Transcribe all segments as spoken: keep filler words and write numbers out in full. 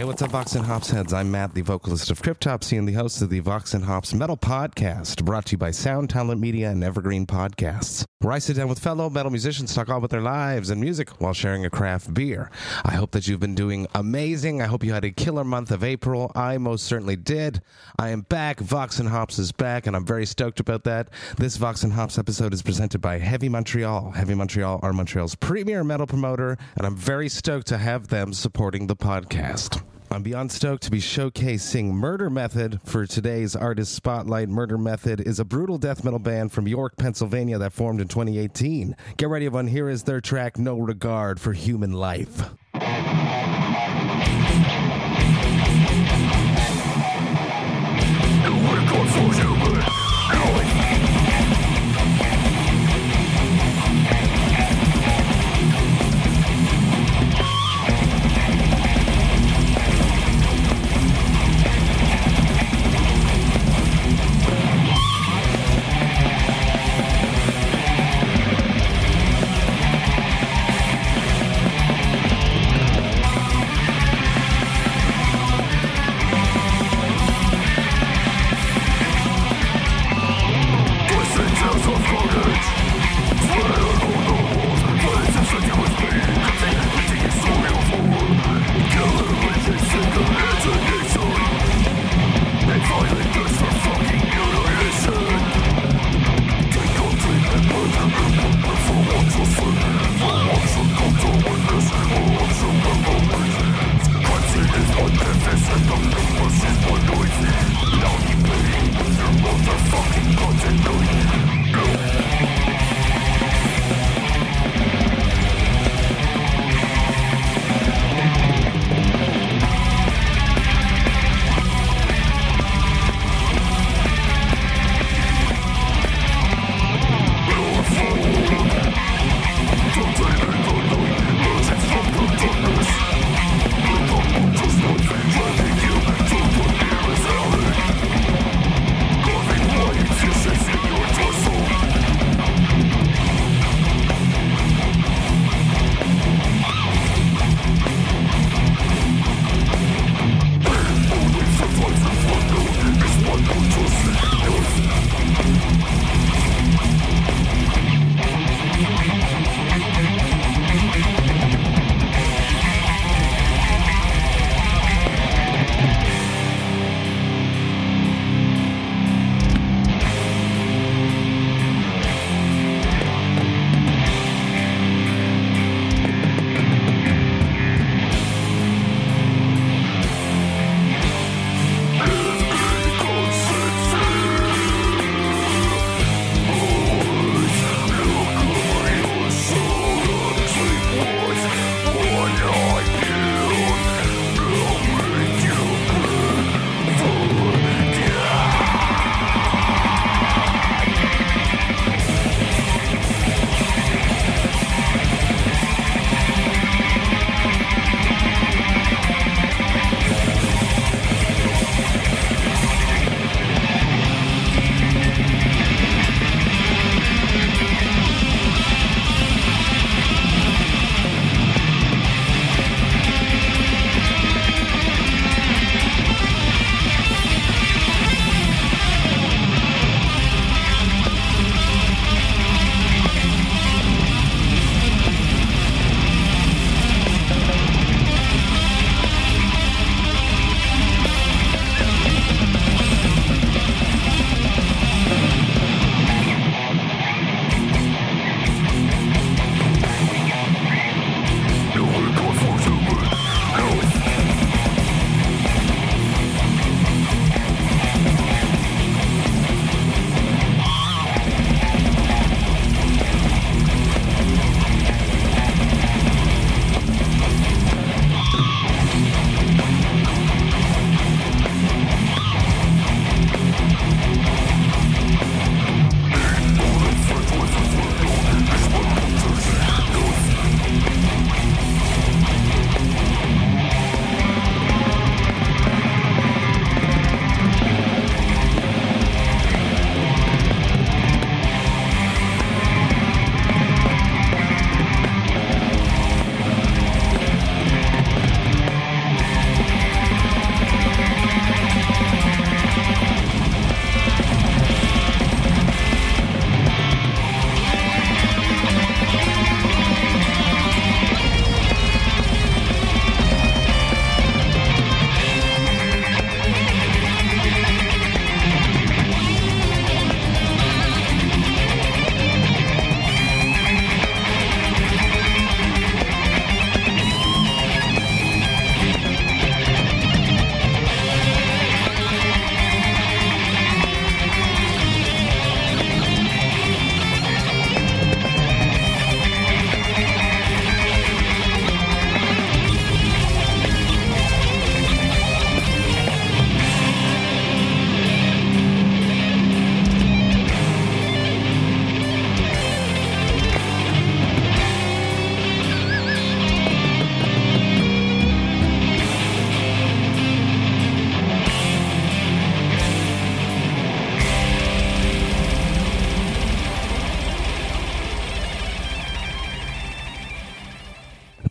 Hey, what's up, Vox and Hops heads? I'm Matt, the vocalist of Cryptopsy and the host of the Vox and Hops Metal Podcast, brought to you by Sound Talent Media and Evergreen Podcasts, where I sit down with fellow metal musicians, talk all about their lives and music while sharing a craft beer. I hope that you've been doing amazing. I hope you had a killer month of April. I most certainly did. I am back. Vox and Hops is back, and I'm very stoked about that. This Vox and Hops episode is presented by Heavy Montreal. Heavy Montreal are Montreal's premier metal promoter, and I'm very stoked to have them supporting the podcast. I'm beyond stoked to be showcasing Murder Method for today's Artist Spotlight. Murder Method is a brutal death metal band from York, Pennsylvania that formed in twenty eighteen. Get ready, everyone. Here is their track, No Regard for Human Life. No regard for human life.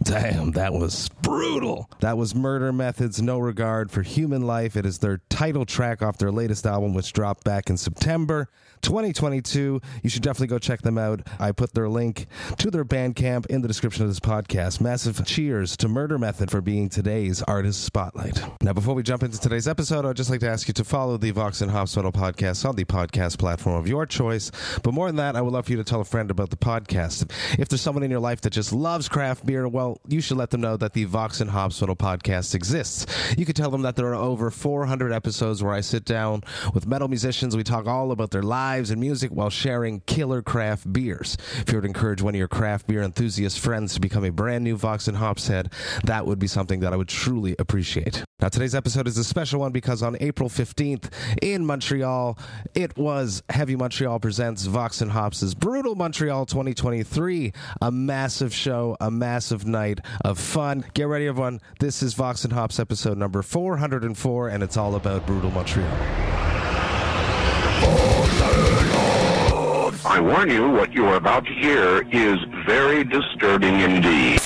Damn, that was brutal. That was Murder Method's No Regard for Human Life. It is their title track off their latest album, which dropped back in September twenty twenty-two. You should definitely go check them out. I put their link to their Bandcamp in the description of this podcast. Massive cheers to Murder Method for being today's Artist Spotlight. Now, before we jump into today's episode, I'd just like to ask you to follow the Vox and Hops Metal podcast on the podcast platform of your choice. But more than that, I would love for you to tell a friend about the podcast. If there's someone in your life that just loves craft beer, well, you should let them know that the Vox and Hops Metal podcast exists. You could tell them that there are over four hundred episodes where I sit down with metal musicians. We talk all about their lives and music while sharing killer craft beers. If you were to encourage one of your craft beer enthusiast friends to become a brand new Vox and Hops head, that would be something that I would truly appreciate. Now, today's episode is a special one because on April fifteenth in Montreal, it was Heavy Montreal presents Vox and Hops' Brutal Montreal twenty twenty-three. A massive show, a massive night of fun. Get ready, everyone. This is Vox and Hops episode number four hundred four, and it's all about Brutal Montreal. I warn you, what you are about to hear is very disturbing indeed.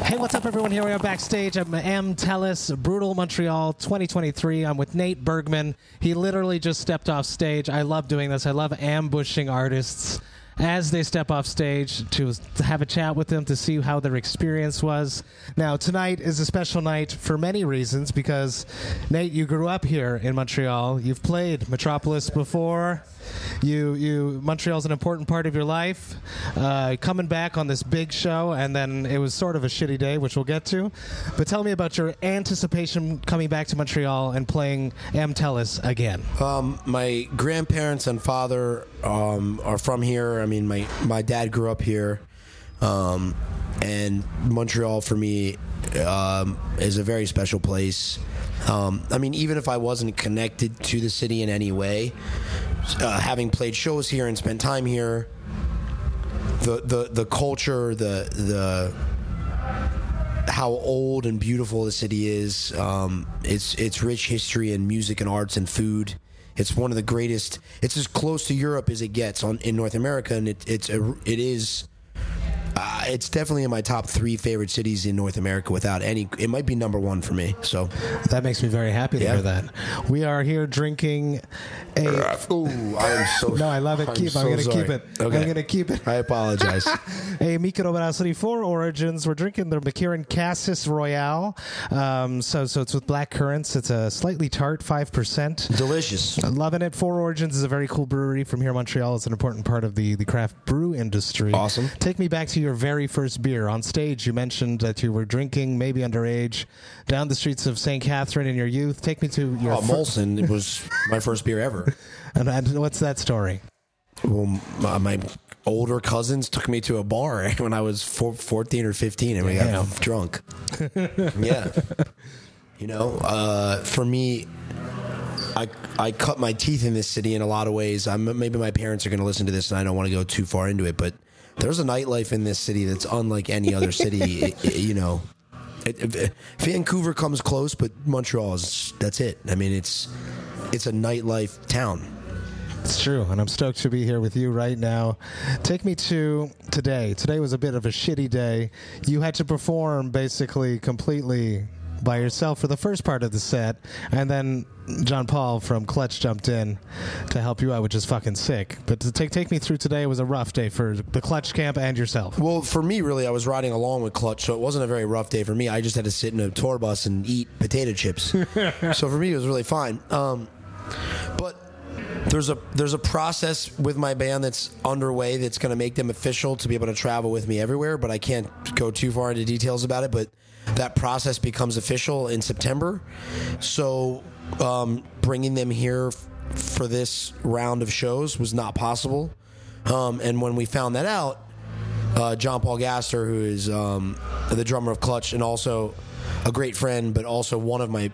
Hey, what's up, everyone? Here we are backstage. I'm M. Tellis, Brutal Montreal twenty twenty-three. I'm with Nate Bergman. He literally just stepped off stage. I love doing this. I love ambushing artists as they step off stage to have a chat with them to see how their experience was. Now, tonight is a special night for many reasons because, Nate, you grew up here in Montreal. You've played Metropolis before. You, you, Montreal's an important part of your life. Uh, coming back on this big show, and then it was sort of a shitty day, which we'll get to. But tell me about your anticipation coming back to Montreal and playing M. Tellis again. Um, my grandparents and father um, are from here. I mean, my, my dad grew up here, um, and Montreal for me um, is a very special place. Um, I mean, even if I wasn't connected to the city in any way, uh, having played shows here and spent time here, the the the culture, the the how old and beautiful the city is, um, it's it's rich history and music and arts and food. It's one of the greatest. It's as close to Europe as it gets on in North America, and it, it's a, it is. Uh, it's definitely in my top three favorite cities in North America without any. It might be number one for me. So that makes me very happy to yeah. hear that. We are here drinking a. Ooh, I am so. No, I love it. I'm keep. So I'm going to keep it. Okay. I'm going to keep it. I apologize. A Microbrasserie Four Origins. We're drinking the McCarran Cassis Royale. Um, so, so it's with black currants. It's a slightly tart, five percent. Delicious. I'm loving it. Four Origins is a very cool brewery from here in Montreal. It's an important part of the the craft brew industry. Awesome. Take me back to your very first beer. On stage, you mentioned that you were drinking, maybe underage, down the streets of Saint Catherine in your youth. Take me to your... Oh, Molson. It was my first beer ever. And, and what's that story? Well, my, my older cousins took me to a bar when I was four, fourteen or fifteen, and we got yeah. drunk. Yeah. You know, uh, for me... I, I cut my teeth in this city in a lot of ways. I'm, maybe my parents are going to listen to this, and I don't want to go too far into it, but there's a nightlife in this city that's unlike any other city. it, it, you know, it, it, Vancouver comes close, but Montreal is that's it. I mean, it's it's a nightlife town. It's true, and I'm stoked to be here with you right now. Take me to today. Today was a bit of a shitty day. You had to perform basically completely by yourself for the first part of the set, and then John Paul from Clutch jumped in to help you out, which is fucking sick. But to take take me through today was a rough day for the Clutch camp and yourself. Well, for me, really, I was riding along with Clutch, so it wasn't a very rough day for me. I just had to sit in a tour bus and eat potato chips. So for me, it was really fine. Um, but there's a there's a process with my band that's underway that's going to make them official to be able to travel with me everywhere, but I can't go too far into details about it, but... that process becomes official in September. So um, bringing them here f for this round of shows was not possible. Um, and when we found that out, uh, John Paul Gaster, who is um, the drummer of Clutch and also a great friend, but also one of my,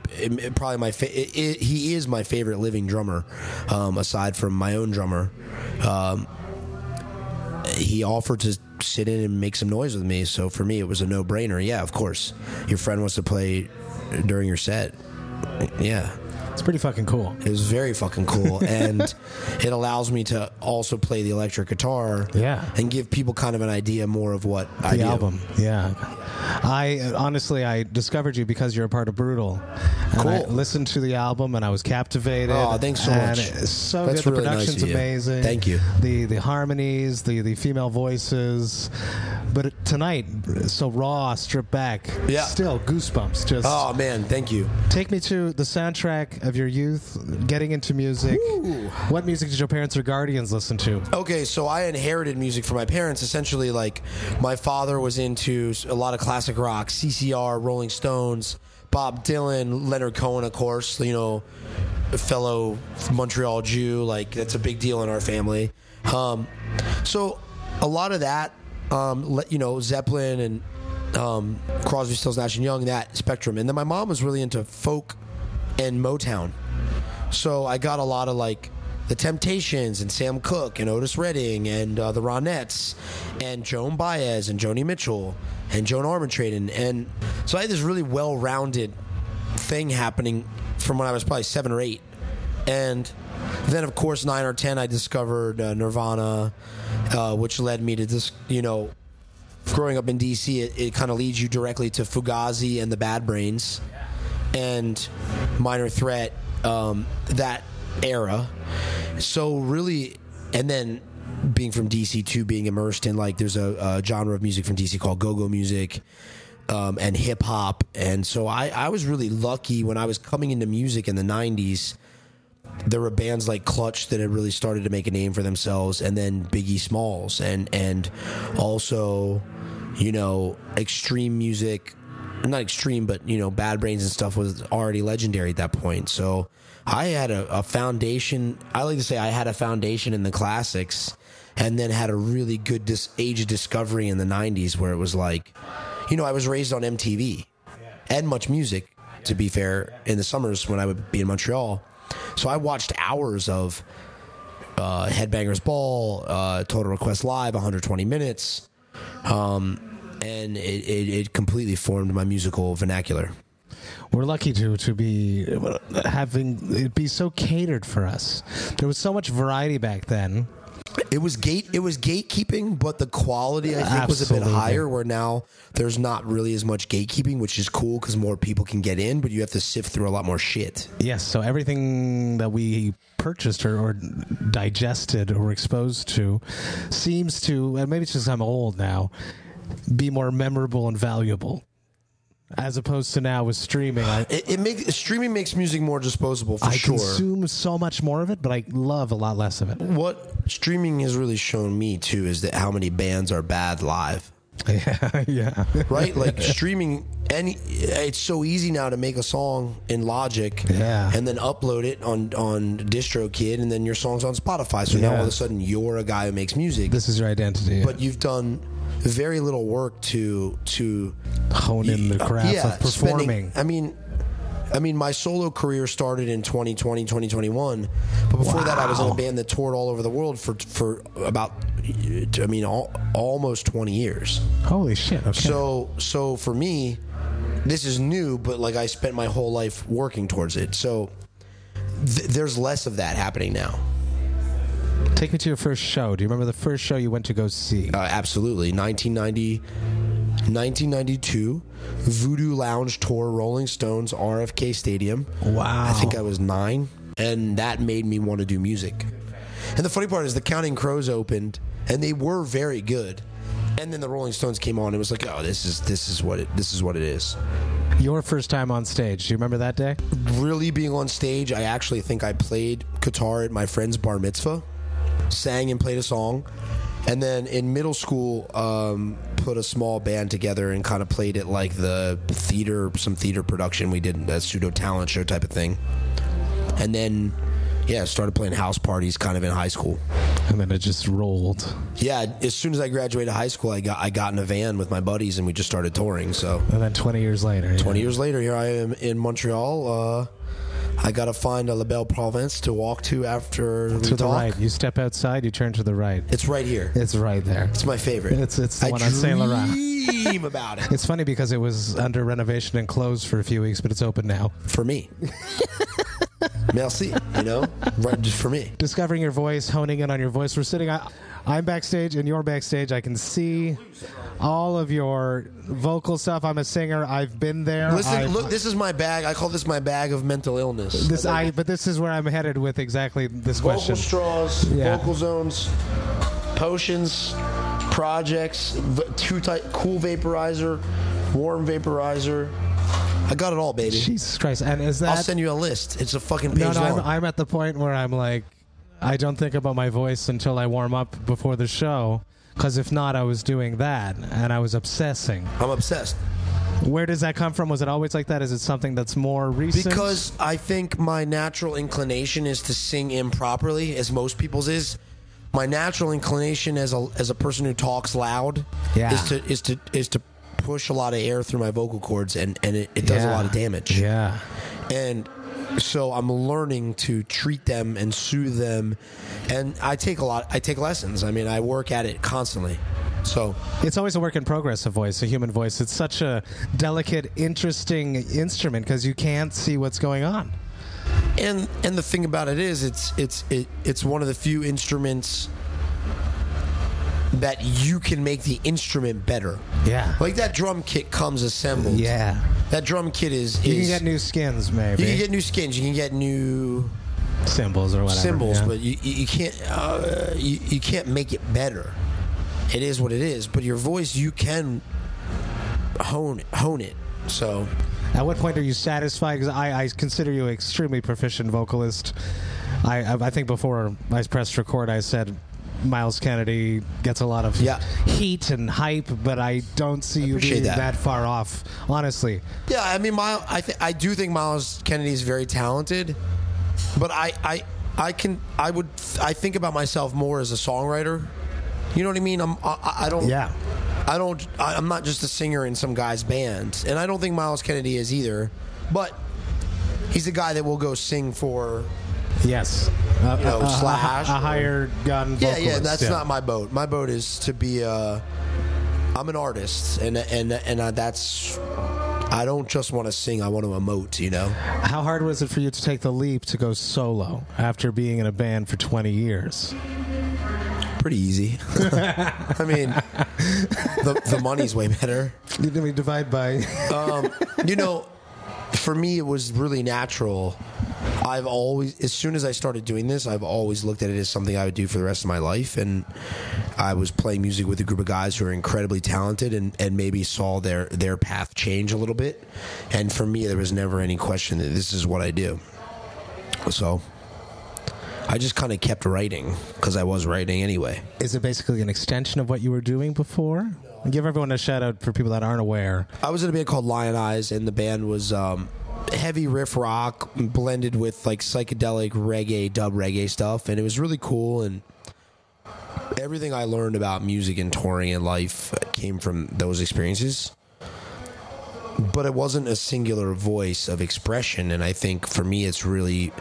probably my, fa it, it, he is my favorite living drummer, um, aside from my own drummer. Um, he offered to sit in and make some noise with me, so for me it was a no-brainer. Yeah, of course your friend wants to play during your set. Yeah, It's pretty fucking cool. It was very fucking cool. And it allows me to also play the electric guitar, yeah, and give people kind of an idea more of what the idea. album. Yeah. I honestly, I discovered you because you're a part of Brutal. And cool. I listened to the album and I was captivated. Oh, thanks so and much. It's so That's good. Really the production's nice amazing. Thank you. The the harmonies, the the female voices. But tonight, so raw, stripped back. Yeah. Still goosebumps. Just. Oh man, thank you. Take me to the soundtrack of your youth, getting into music. Ooh. What music did your parents or guardians listen to? Okay, so I inherited music from my parents. Essentially, like my father was into a lot of classic rock, C C R, Rolling Stones, Bob Dylan, Leonard Cohen, of course. You know, a fellow Montreal Jew. Like that's a big deal in our family. Um, so a lot of that. Um, you know, Zeppelin and um, Crosby, Stills, Nash and Young, that spectrum. And then my mom was really into folk and Motown, so I got a lot of like The Temptations and Sam Cooke and Otis Redding and uh, the Ronettes and Joan Baez and Joni Mitchell and Joan Armatrading. And, and so I had this really well-rounded thing happening from when I was probably seven or eight. And then, of course, nine or ten, I discovered uh, Nirvana, uh, which led me to this, you know, growing up in D C, it, it kind of leads you directly to Fugazi and the Bad Brains and Minor Threat, um, that era. So really, and then being from D C too, being immersed in, like, there's a, a genre of music from D C called go-go music. Um, and hip hop. And so I, I was really lucky when I was coming into music in the nineties. There were bands like Clutch that had really started to make a name for themselves, and then Biggie Smalls, and and also, you know, extreme music, not extreme, but, you know, Bad Brains and stuff was already legendary at that point. So I had a, a foundation. I like to say I had a foundation in the classics, and then had a really good dis age of discovery in the nineties, where it was like, you know, I was raised on M T V and Much Music, to be fair, in the summers when I would be in Montreal. So I watched hours of uh, Headbangers Ball, uh, Total Request Live, one hundred twenty minutes, um, and it, it, it completely formed my musical vernacular. We're lucky to to be having it be so catered for us. There was so much variety back then. It was gate it was gatekeeping, but the quality, I think, Absolutely. was a bit higher, where now there's not really as much gatekeeping, which is cool because more people can get in, but you have to sift through a lot more shit. Yes, so everything that we purchased or, or digested or were exposed to seems to, and maybe it's just I'm old now, be more memorable and valuable. As opposed to now with streaming, I, it, it makes streaming makes music more disposable. For I sure, I consume so much more of it, but I love a lot less of it. What streaming has really shown me too is that how many bands are bad live. Yeah, yeah. Right, like streaming. Any, it's so easy now to make a song in Logic, yeah, and then upload it on on DistroKid, and then your song's on Spotify. So yeah. now all of a sudden you're a guy who makes music. This is your identity, but yeah. you've done very little work to to hone in the craft uh, yeah, of performing. Spending, I mean, I mean, my solo career started in twenty twenty, twenty twenty-one, but before wow. that, I was in a band that toured all over the world for for about, I mean, all, almost twenty years. Holy shit! Okay. So, so for me, this is new, but like I spent my whole life working towards it. So, th there's less of that happening now. Take me to your first show. Do you remember the first show you went to go see? Uh, absolutely. nineteen ninety, nineteen ninety-two, Voodoo Lounge Tour, Rolling Stones, R F K Stadium. Wow. I think I was nine, and that made me want to do music. And the funny part is the Counting Crows opened, and they were very good. And then the Rolling Stones came on. It was like, oh, this is this is what it this is what it is. Your first time on stage. Do you remember that day? Really being on stage, I actually think I played guitar at my friend's bar mitzvah. Sang and played a song, and then in middle school um, put a small band together and kind of played at like the theater, some theater production we did, a pseudo talent show type of thing. And then yeah, started playing house parties kind of in high school, and then it just rolled. Yeah, as soon as I graduated high school, I got I got in a van with my buddies and we just started touring. So and then twenty years later, twenty yeah. years later, here I am in Montreal. Uh, I got to find a La Belle Province to walk to after we talk. To the right. You step outside, you turn to the right. It's right here. It's right there. It's my favorite. It's, it's the I one on Saint Laurent. I dream about it. It's funny because it was under renovation and closed for a few weeks, but it's open now. For me. Merci, you know, right, just for me. Discovering your voice, honing in on your voice. We're sitting, I, I'm backstage and you're backstage. I can see all of your vocal stuff. I'm a singer. I've been there. Listen, I've, look, this is my bag. I call this my bag of mental illness. This, I, I but this is where I'm headed with exactly this vocal question. Vocal straws, yeah. Vocal zones, potions, projects, two type, cool vaporizer, warm vaporizer. I got it all, baby. Jesus Christ. And is that... I'll send you a list. It's a fucking page no, no, long. I'm, I'm at the point where I'm like, I don't think about my voice until I warm up before the show, because if not, I was doing that, and I was obsessing. I'm obsessed. Where does that come from? Was it always like that? Is it something that's more recent? Because I think my natural inclination is to sing improperly, as most people's is. My natural inclination as a, as a person who talks loud yeah. is to... Is to, is to push a lot of air through my vocal cords, and, and it, it does yeah. a lot of damage. Yeah. And so I'm learning to treat them and soothe them, and I take a lot I take lessons. I mean, I work at it constantly. So it's always a work in progress, a voice, a human voice. It's such a delicate, interesting instrument because you can't see what's going on. And and the thing about it is it's it's it, it's one of the few instruments that you can make the instrument better. Yeah. Like that drum kit comes assembled. Yeah. That drum kit is, is... You can get new skins, maybe. You can get new skins. You can get new... Cymbals or whatever. Cymbals, yeah. But you, you can't uh, you, you can't make it better. It is what it is. But your voice, you can hone, hone it. So... At what point are you satisfied? Because I, I consider you an extremely proficient vocalist. I, I think before I pressed record, I said... Miles Kennedy gets a lot of yeah. heat and hype, but I don't see you being that. that far off, honestly. Yeah, I mean, Miles, I th I do think Miles Kennedy is very talented, but I, I, I can, I would, I think about myself more as a songwriter. You know what I mean? I'm, I, I don't, yeah, I don't, I, I'm not just a singer in some guy's band, and I don't think Miles Kennedy is either. But he's a guy that will go sing for. Yes. Uh, you know, a, slash. A, a higher gun. Yeah, yeah, that's yeah. not my boat. My boat is to be a, I'm an artist, and and and I, that's I don't just want to sing. I want to emote, you know. How hard was it for you to take the leap to go solo after being in a band for twenty years? Pretty easy. I mean, the the money's way better. Did we divide by? um, you know, for me, it was really natural. I've always, as soon as I started doing this, I've always looked at it as something I would do for the rest of my life. And I was playing music with a group of guys who are incredibly talented, and, and maybe saw their, their path change a little bit. And for me, there was never any question that this is what I do. So I just kind of kept writing because I was writing anyway. Is it basically an extension of what you were doing before? No. Give everyone a shout out for people that aren't aware. I was in a band called Lion Eyes, and the band was... Um, heavy riff rock blended with like psychedelic reggae, dub reggae stuff, and it was really cool. And everything I learned about music and touring and life came from those experiences, but it wasn't a singular voice of expression. And I think for me, it's really,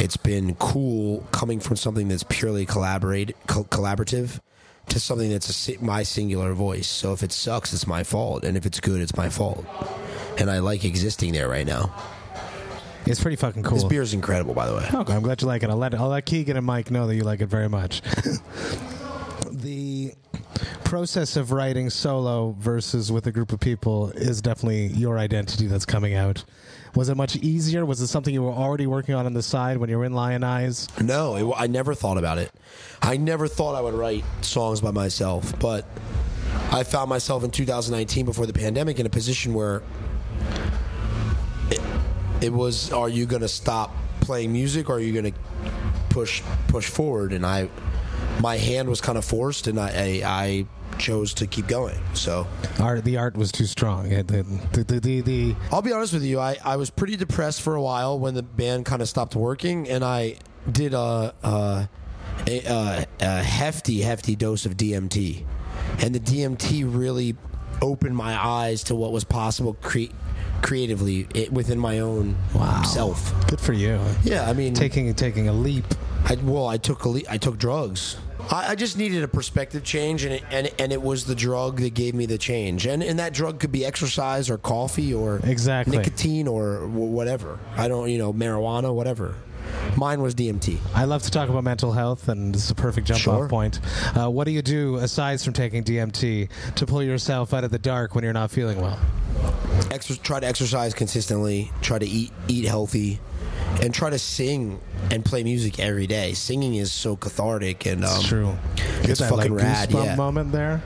it's been cool coming from something that's purely collaborate co collaborative to something that's a, my singular voice. So if it sucks, it's my fault, and if it's good, it's my fault. And I like existing there right now. It's pretty fucking cool. This beer is incredible, by the way. Okay, I'm glad you like it. I'll let, I'll let Keegan and Mike know that you like it very much. The process of writing solo versus with a group of people is definitely your identity that's coming out. Was it much easier? Was it something you were already working on on the side when you were in Lion Eyes? No, it, I never thought about it. I never thought I would write songs by myself. But I found myself in two thousand nineteen, before the pandemic, in a position where... It, it was, are you going to stop playing music, or are you going to push push forward? And I, my hand was kind of forced, and I, I I chose to keep going. So art, the art was too strong. The, the, the, the, the. I'll be honest with you. I, I was pretty depressed for a while when the band kind of stopped working, and I did a a, a a hefty hefty dose of D M T, and the D M T really opened my eyes to what was possible. Create. Creatively it, within my own wow. self. Good for you. Yeah, I mean, taking taking a leap. I, well, I took a le I took drugs. I, I just needed a perspective change, and it, and and it was the drug that gave me the change. And and that drug could be exercise or coffee or exactly nicotine or whatever. I don't, you know, marijuana, whatever. Mine was D M T. I love to talk about mental health, and it's a perfect jump sure. off point. Uh, what do you do, aside from taking D M T, to pull yourself out of the dark when you're not feeling well? Exer- try to exercise consistently, try to eat eat healthy, and try to sing and play music every day. Singing is so cathartic, and um, it's true. It's that, fucking like, rad. Goosebump yeah. moment there.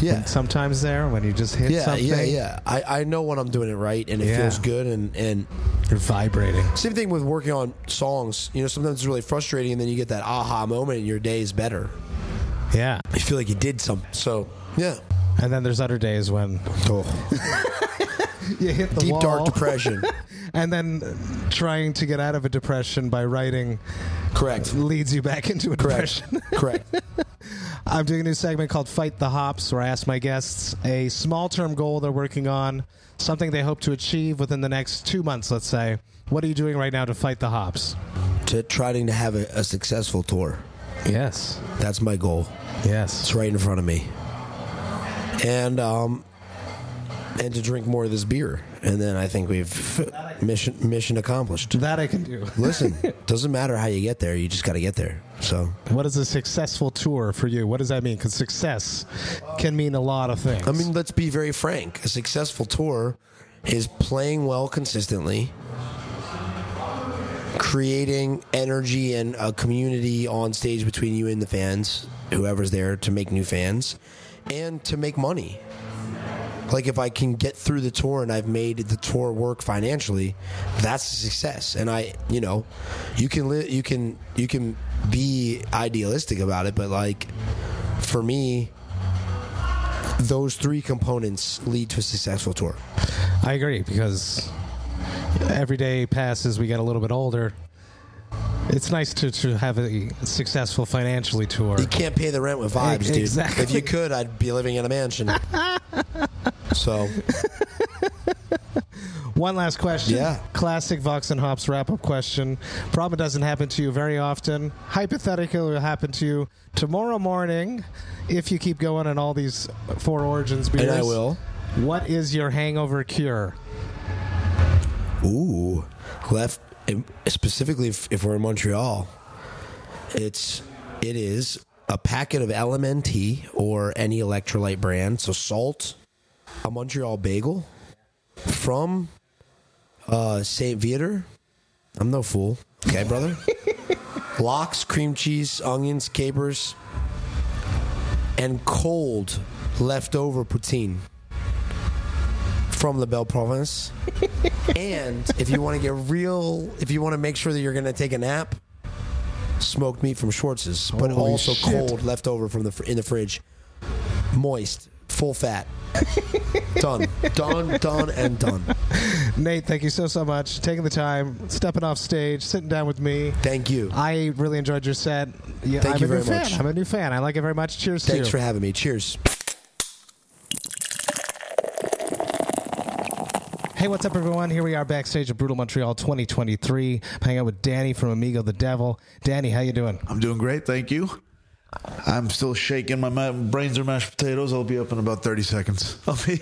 Yeah. Sometimes there when you just hit yeah, something. Yeah, yeah, I, I know when I'm doing it right, and it yeah. feels good, and, and you're vibrating. Same thing with working on songs. You know, sometimes it's really frustrating, and then you get that aha moment, and your day is better. Yeah. You feel like you did something. So yeah. And then there's other days when oh. you hit the deep wall. Dark depression. And then trying to get out of a depression by writing correct leads you back into a correct. depression. Correct. I'm doing a new segment called Fight the Hops, where I ask my guests a small-term goal they're working on, something they hope to achieve within the next two months, let's say. What are you doing right now to fight the hops? To trying to have a, a successful tour. Yes. That's my goal. Yes. It's right in front of me. And um, and to drink more of this beer. And then I think we've mission mission accomplished. That I can do. Listen, doesn't matter how you get there. You just got to get there. So, what is a successful tour for you? What does that mean? Because success can mean a lot of things. I mean, let's be very frank. A successful tour is playing well consistently, creating energy and a community on stage between you and the fans, whoever's there, to make new fans, and to make money. Like, if I can get through the tour and I've made the tour work financially, that's a success. And I, you know, you can li- you can you can be idealistic about it, but, like, for me, those three components lead to a successful tour. I agree, because every day passes, we get a little bit older. It's nice to, to have a successful financially tour. You can't pay the rent with vibes, dude. Exactly. If you could, I'd be living in a mansion. So, one last question. Yeah. Classic Vox and Hops wrap-up question. Probably doesn't happen to you very often. Hypothetically, it'll happen to you tomorrow morning if you keep going on all these Four Origins beers. And I will. What is your hangover cure? Ooh, left. Specifically, if, if we're in Montreal, it's it is a packet of L M N T or any electrolyte brand. So salt, a Montreal bagel from uh, Saint Viator. I'm no fool, okay, brother. Lox, cream cheese, onions, capers, and cold leftover poutine from La Belle Province. And if you want to get real, if you want to make sure that you're going to take a nap, smoked meat from Schwartz's, but Holy also shit. cold, leftover from the fr- in the fridge, moist, full fat. Done, done, done, and done. Nate, thank you so, so much. Taking the time, stepping off stage, sitting down with me. Thank you. I really enjoyed your set. Yeah, thank I'm you a very new much. Fan. I'm a new fan. I like it very much. Cheers Thanks to you. Thanks for having me. Cheers. Hey, what's up, everyone? Here we are backstage at Brutal Montreal twenty twenty-three. I'm hanging out with Danny from Amigo the Devil. Danny, how you doing? I'm doing great, thank you. I'm still shaking. My ma- brains are mashed potatoes. I'll be up in about thirty seconds. I'll be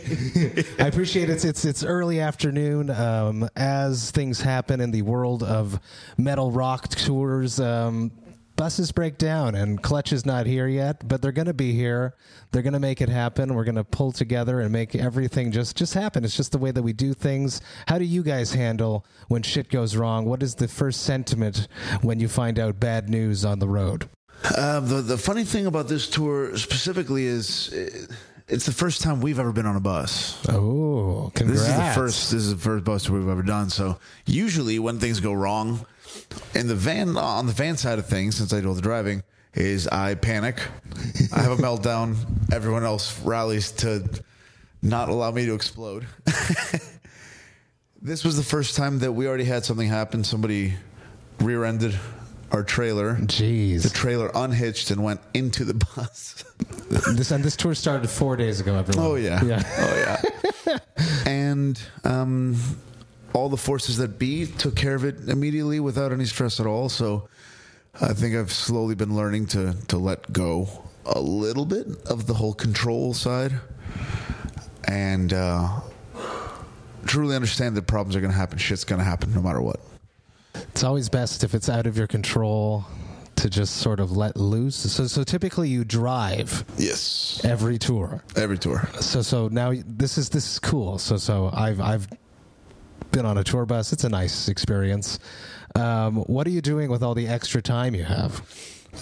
I appreciate it. It's, it's, it's early afternoon. Um, as things happen in the world of metal rock tours, um, buses break down, and Clutch is not here yet, but they're going to be here. They're going to make it happen. We're going to pull together and make everything just, just happen. It's just the way that we do things. How do you guys handle when shit goes wrong? What is the first sentiment when you find out bad news on the road? Uh, the, the funny thing about this tour specifically is it's the first time we've ever been on a bus. Oh, congrats. This is the first, this is the first bus tour we've ever done. So usually when things go wrong, in the van, on the van side of things, since I do all the driving, is I panic. I have a meltdown. Everyone else rallies to not allow me to explode. This was the first time that we already had something happen. Somebody rear-ended our trailer. Jeez. The trailer unhitched and went into the bus. This and this tour started four days ago, everyone. Oh, yeah. yeah. Oh, yeah. And... um all the forces that be took care of it immediately without any stress at all. So I think I've slowly been learning to, to let go a little bit of the whole control side and uh, truly understand that problems are going to happen. Shit's going to happen no matter what. It's always best if it's out of your control to just sort of let loose. So, so typically you drive. Yes. Every tour. Every tour. So, so now this is this is cool. So, so I've I've been on a tour bus. It's a nice experience. Um, what are you doing with all the extra time you have?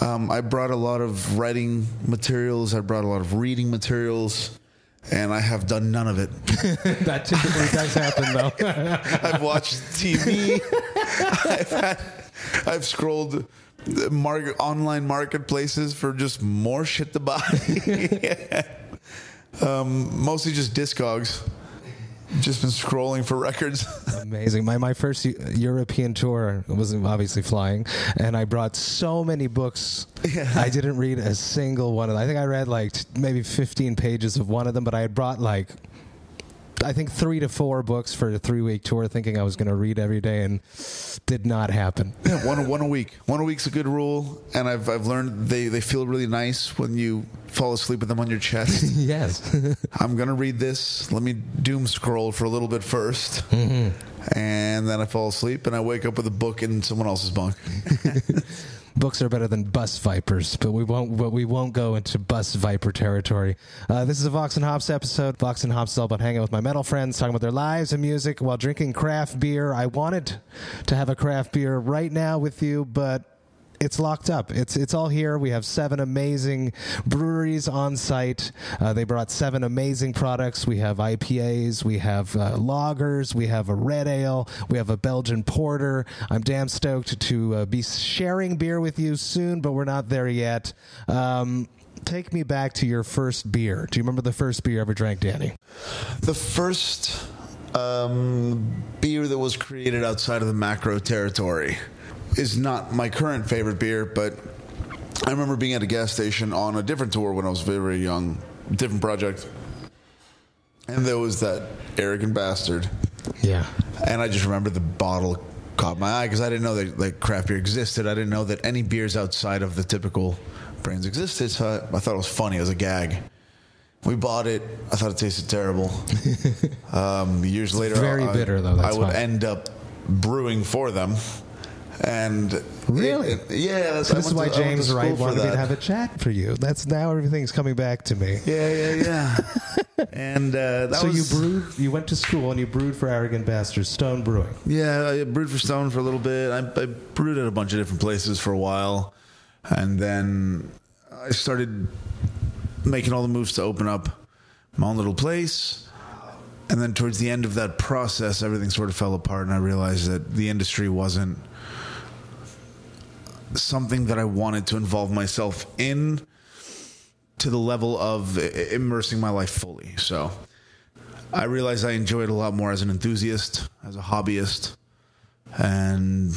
Um, I brought a lot of writing materials. I brought a lot of reading materials. And I have done none of it. That typically does happen, though. I've watched T V. I've, had, I've scrolled market, online marketplaces for just more shit to buy. Yeah. um, mostly just Discogs. Just been scrolling for records. Amazing. My my first U- European tour was obviously flying, and I brought so many books. Yeah. I didn't read a single one of them. I think I read like t- maybe fifteen pages of one of them, but I had brought like, I think three to four books for a three-week tour, thinking I was going to read every day, and did not happen. Yeah, one one a week. One a week's a good rule, and I've I've learned they, they feel really nice when you fall asleep with them on your chest. Yes. I'm going to read this. Let me doom scroll for a little bit first, mm-hmm. and then I fall asleep, and I wake up with a book in someone else's bunk. Books are better than bus vipers, but we won't. But we won't go into bus viper territory. Uh, this is a Vox and Hops episode. Vox and Hops is all about hanging with my metal friends, talking about their lives and music while drinking craft beer. I wanted to have a craft beer right now with you, but it's locked up. It's it's all here. We have seven amazing breweries on site. Uh, they brought seven amazing products. We have I P As. We have uh, lagers. We have a red ale. We have a Belgian porter. I'm damn stoked to uh, be sharing beer with you soon, but we're not there yet. Um, take me back to your first beer. Do you remember the first beer you ever drank, Danny? The first um, beer that was created outside of the macro territory is not my current favorite beer, but I remember being at a gas station on a different tour when I was very, very young, different project, and there was that Arrogant Bastard. Yeah. And I just remember the bottle caught my eye because I didn't know that like craft beer existed. I didn't know that any beers outside of the typical brands existed, so I, I thought it was funny. It was a gag. We bought it. I thought it tasted terrible. um, years later, very I, bitter, though. That's I would fine. end up brewing for them. And really, it, it, yeah. That's, so this is why to, James Wright wanted me to have a chat for you. That's now everything's coming back to me. Yeah, yeah, yeah. and uh, that so was, you brewed. You went to school and you brewed for Arrogant Bastards, Stone Brewing. Yeah, I brewed for Stone for a little bit. I, I brewed at a bunch of different places for a while, and then I started making all the moves to open up my own little place. And then towards the end of that process, everything sort of fell apart, and I realized that the industry wasn't something that I wanted to involve myself in to the level of immersing my life fully. So I realized I enjoyed a lot more as an enthusiast, as a hobbyist, and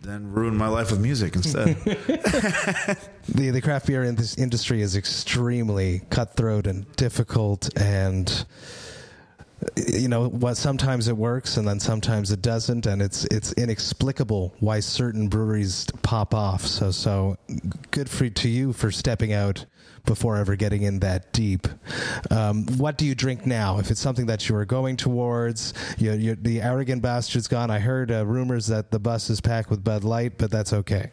then ruined my life with music instead. the the craft beer in this industry is extremely cutthroat and difficult, and you know what? Sometimes it works, and then sometimes it doesn't, and it's it's inexplicable why certain breweries pop off. So so good for to you for stepping out before ever getting in that deep. Um, what do you drink now? If it's something that you were going towards, you, you, the Arrogant Bastard's gone. I heard uh, rumors that the bus is packed with Bud Light, but that's okay.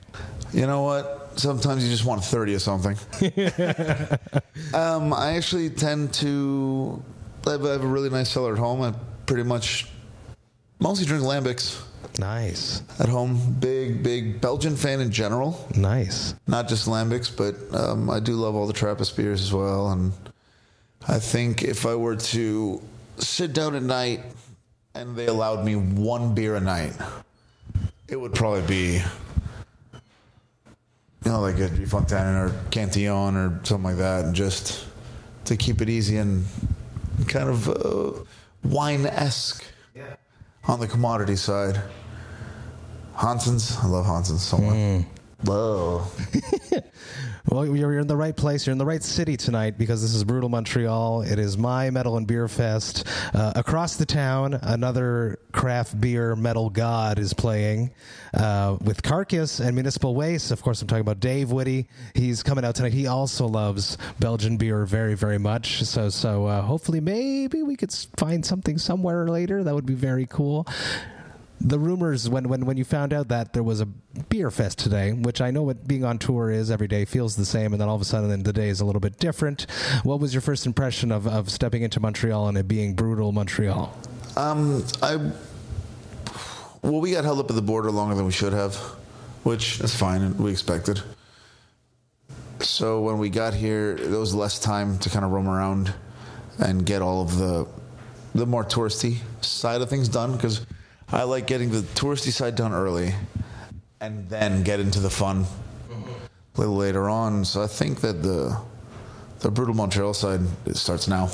You know what? Sometimes you just want thirty or something. um, I actually tend to. I have a really nice cellar at home. I pretty much mostly drink lambics. Nice. At home, big, big Belgian fan in general. Nice. Not just lambics, but um, I do love all the Trappist beers as well. And I think if I were to sit down at night and they allowed me one beer a night, it would probably be, you know, like a Fontaine or Cantillon or something like that. And just to keep it easy and kind of uh, wine-esque yeah. on the commodity side. Hansen's. I love Hansen's so much. Mm. Whoa. Well, you're in the right place. You're in the right city tonight because this is Brutal Montreal. It is my Metal and Beer Fest. Uh, across the town, another craft beer metal god is playing uh, with Carcass and Municipal Waste. Of course, I'm talking about Dave Witte. He's coming out tonight. He also loves Belgian beer very, very much. So, so uh, hopefully, maybe we could find something somewhere later. That would be very cool. the rumors when, when, when you found out that there was a beer fest today, which I know what being on tour is every day feels the same, and then all of a sudden the day is a little bit different. What was your first impression of, of stepping into Montreal and it being brutal Montreal? Um, I well, we got held up at the border longer than we should have, which is fine. We expected. So when we got here, there was less time to kind of roam around and get all of the the more touristy side of things done, because I like getting the touristy side done early and then get into the fun a little later on. So I think that the the brutal Montreal side, it starts now.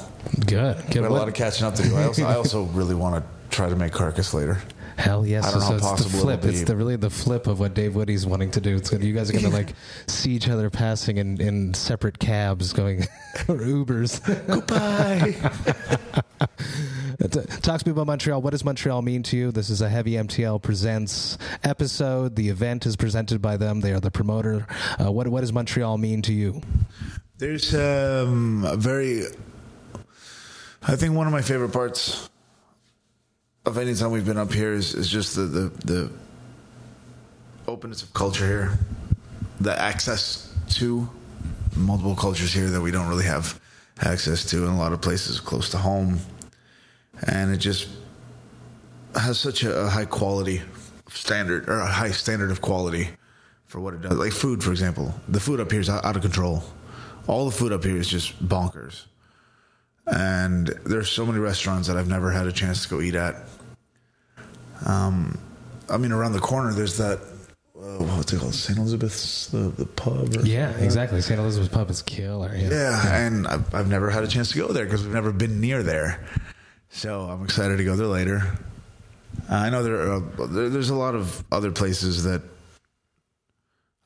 Good. We've got a lot of catching up to do. I also, I also really want to try to make Carcass later. Hell yes. I don't so know so how it's possible the flip. It's the, really the flip of what Dave Woody's wanting to do. It's gonna, you guys are going to like see each other passing in, in separate cabs going or Ubers. Goodbye. Talk to me about Montreal. What does Montreal mean to you? This is a Heavy M T L Presents episode. The event is presented by them. They are the promoter. Uh, what, what does Montreal mean to you? There's um, a very... I think one of my favorite parts of any time we've been up here is, is just the, the, the openness of culture here. The access to multiple cultures here that we don't really have access to in a lot of places close to home. And it just has such a high quality standard, or a high standard of quality for what it does. Like food, for example. The food up here is out of control. All the food up here is just bonkers. And there's so many restaurants that I've never had a chance to go eat at. Um, I mean, around the corner, there's that, uh, what's it called? Saint Elizabeth's, the, the pub. Or yeah, exactly. Saint Elizabeth's pub is killer. Yeah, yeah, and I've, I've never had a chance to go there because we've never been near there. So I'm excited to go there later. I know there are, there, there's a lot of other places that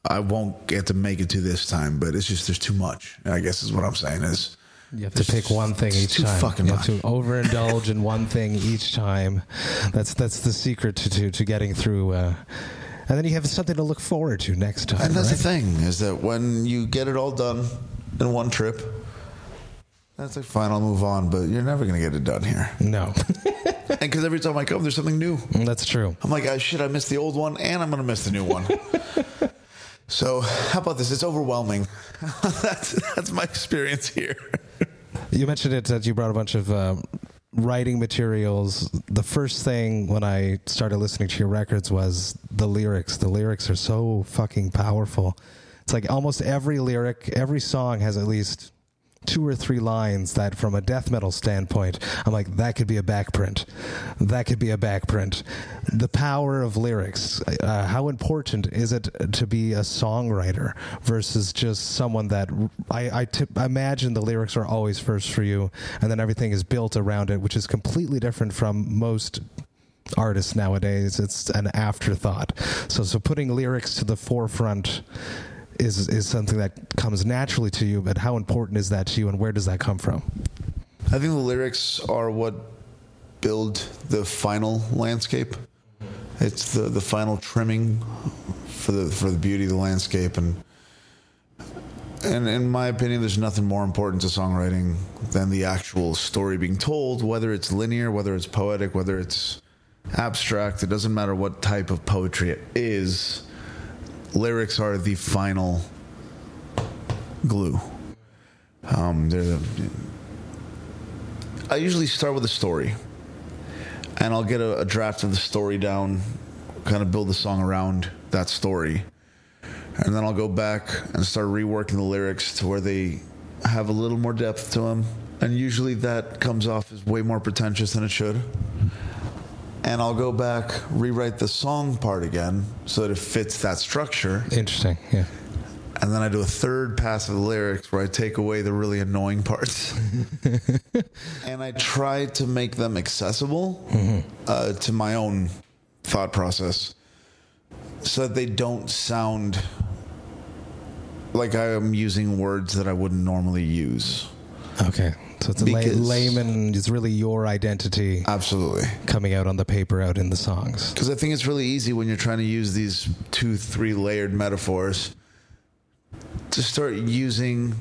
I won't get to make it to this time, but it's just there's too much. And I guess is what I'm saying is you have to pick just, one thing each too time. Fucking you much. Have to overindulge in one thing each time. That's that's the secret to to, to getting through. Uh, and then you have something to look forward to next time. And that's right? The thing is that when you get it all done in one trip. That's like, fine, I'll move on, but you're never going to get it done here. No. And because every time I come, there's something new. That's true. I'm like, oh, shit, I missed the old one, and I'm going to miss the new one. So how about this? It's overwhelming. that's, that's my experience here. You mentioned it that you brought a bunch of um, writing materials. The first thing when I started listening to your records was the lyrics. The lyrics are so fucking powerful. It's like almost every lyric, every song has at least... two or three lines that from a death metal standpoint, I'm like, that could be a back print. That could be a back print. The power of lyrics. Uh, how important is it to be a songwriter versus just someone that I, I tip, imagine the lyrics are always first for you and then everything is built around it, which is completely different from most artists nowadays. It's an afterthought. So, so putting lyrics to the forefront Is, is something that comes naturally to you, but how important is that to you and where does that come from? I think the lyrics are what build the final landscape. It's the, the final trimming for the for the beauty of the landscape. And, and in my opinion, there's nothing more important to songwriting than the actual story being told, whether it's linear, whether it's poetic, whether it's abstract. It doesn't matter what type of poetry it is. Lyrics are the final glue. Um, they're the, I usually start with a story, and I'll get a, a draft of the story down, kind of build the song around that story, and then I'll go back and start reworking the lyrics to where they have a little more depth to them, and usually that comes off as way more pretentious than it should. And I'll go back, rewrite the song part again so that it fits that structure. Interesting, yeah. And then I do a third pass of the lyrics where I take away the really annoying parts. And I try to make them accessible mm-hmm. uh, to my own thought process so that they don't sound like I am using words that I wouldn't normally use. Okay. So it's a because, layman, it's really your identity. Absolutely. Coming out on the paper, out in the songs. Because I think it's really easy when you're trying to use these two, three layered metaphors to start using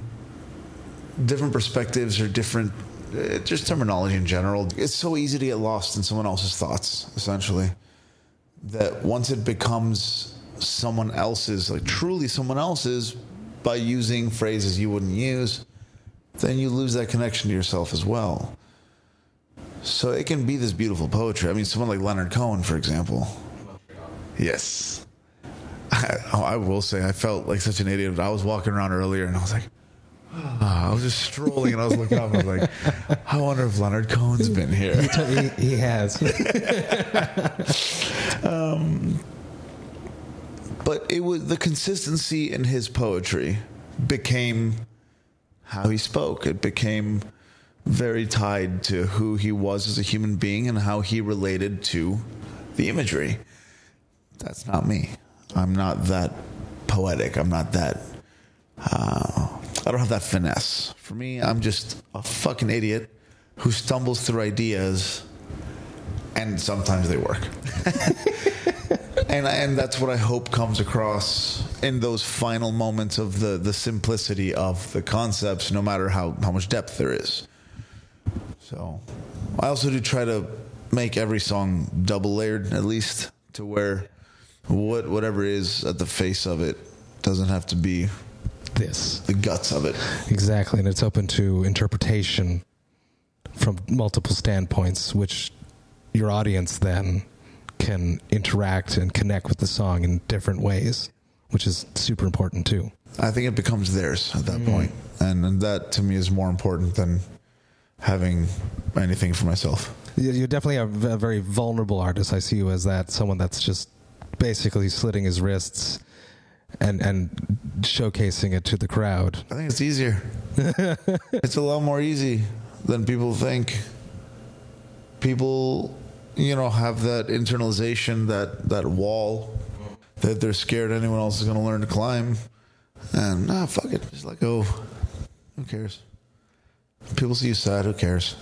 different perspectives or different, uh, just terminology in general. It's so easy to get lost in someone else's thoughts, essentially. that once it becomes someone else's, like truly someone else's, by using phrases you wouldn't use, then you lose that connection to yourself as well. So it can be this beautiful poetry. I mean, someone like Leonard Cohen, for example. Yes. I, I will say I felt like such an idiot. I was walking around earlier and I was like, oh, I was just strolling and I was looking up and I was like, I wonder if Leonard Cohen's been here. He, he has. um, but it was the consistency in his poetry became how he spoke. It became very tied to who he was as a human being and how he related to the imagery. That's not me. I'm not that poetic. I'm not that, uh, I don't have that finesse. For me, I'm just a fucking idiot who stumbles through ideas, and sometimes they work. and and that's what I hope comes across in those final moments of the, the simplicity of the concepts, no matter how, how much depth there is. So I also do try to make every song double-layered, at least, to where what whatever is at the face of it doesn't have to be this, the guts of it. Exactly, and it's open to interpretation from multiple standpoints, which your audience then can interact and connect with the song in different ways, which is super important too. I think it becomes theirs at that mm. point, and, and that to me is more important than having anything for myself. You're definitely a, a very vulnerable artist. I see you as that, someone that's just basically slitting his wrists and and showcasing it to the crowd. I think it's easier. It's a lot more easy than people think. People, you know, have that internalization, that, that wall that they're scared anyone else is going to learn to climb. And, nah, fuck it. Just let go. Who cares? People see you sad. Who cares?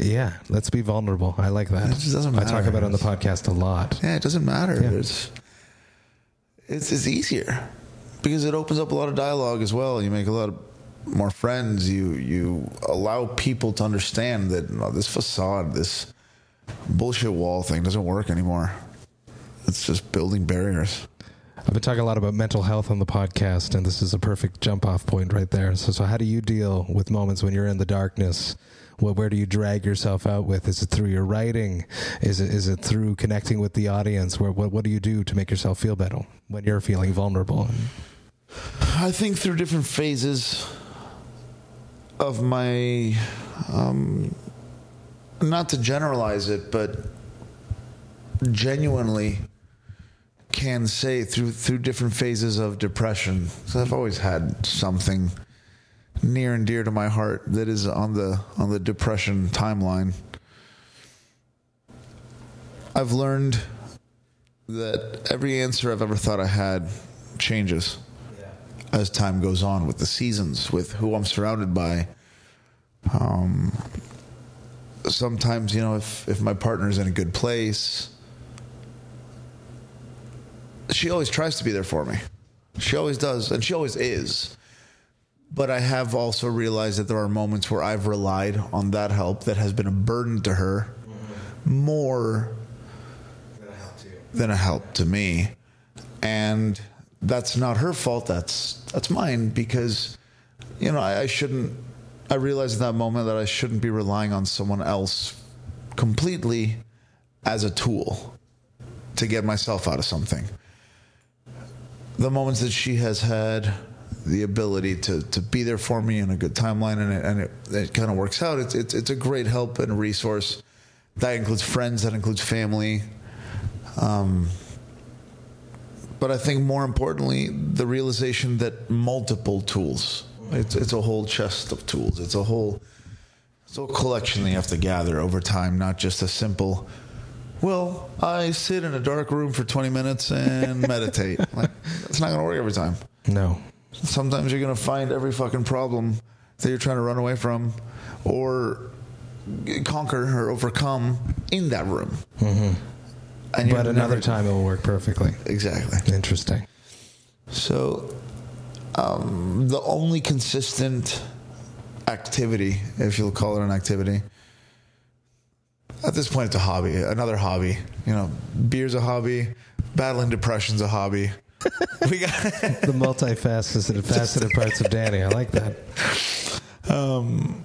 Yeah, let's be vulnerable. I like that. It just doesn't matter. I talk about it on the podcast a lot. Yeah, it doesn't matter. Yeah. It's, it's it's easier because it opens up a lot of dialogue as well. You make a lot of more friends. You you allow people to understand that, you know, this facade, this bullshit wall thing doesn't work anymore. It's just building barriers. I've been talking a lot about mental health on the podcast, and this is a perfect jump-off point right there. So, so how do you deal with moments when you're in the darkness? Well, where do you drag yourself out with? Is it through your writing? Is it is it through connecting with the audience? Where, what, what do you do to make yourself feel better when you're feeling vulnerable? I think through different phases of my, um, not to generalize it, but genuinely can say through through different phases of depression. So I've always had something near and dear to my heart that is on the on the depression timeline. I've learned that every answer I've ever thought I had changes as time goes on, with the seasons, with who I'm surrounded by. Um, sometimes, you know, if if my partner's in a good place, she always tries to be there for me. She always does, and she always is. But I have also realized that there are moments where I've relied on that help that has been a burden to her more than a help to me. And that's not her fault. That's that's mine, because, you know, I, I shouldn't... I realized in that moment that I shouldn't be relying on someone else completely as a tool to get myself out of something. The moments that she has had the ability to, to be there for me in a good timeline, and it, and it, it kind of works out. It's, it's, it's a great help and resource. That includes friends, that includes family. Um, but I think more importantly, the realization that multiple tools, it's, it's a whole chest of tools. It's a whole, it's a whole collection that you have to gather over time, not just a simple, well, I sit in a dark room for twenty minutes and meditate. Like, that's not going to work every time. No. Sometimes you're going to find every fucking problem that you're trying to run away from or conquer or overcome in that room. Mm-hmm. And but another time it will work perfectly. Exactly. Interesting. So um, the only consistent activity, if you'll call it an activity, at this point, it's a hobby, another hobby. You know, beer's a hobby. Battling depression's a hobby. We got the multifaceted faceted parts of Danny. I like that. Um,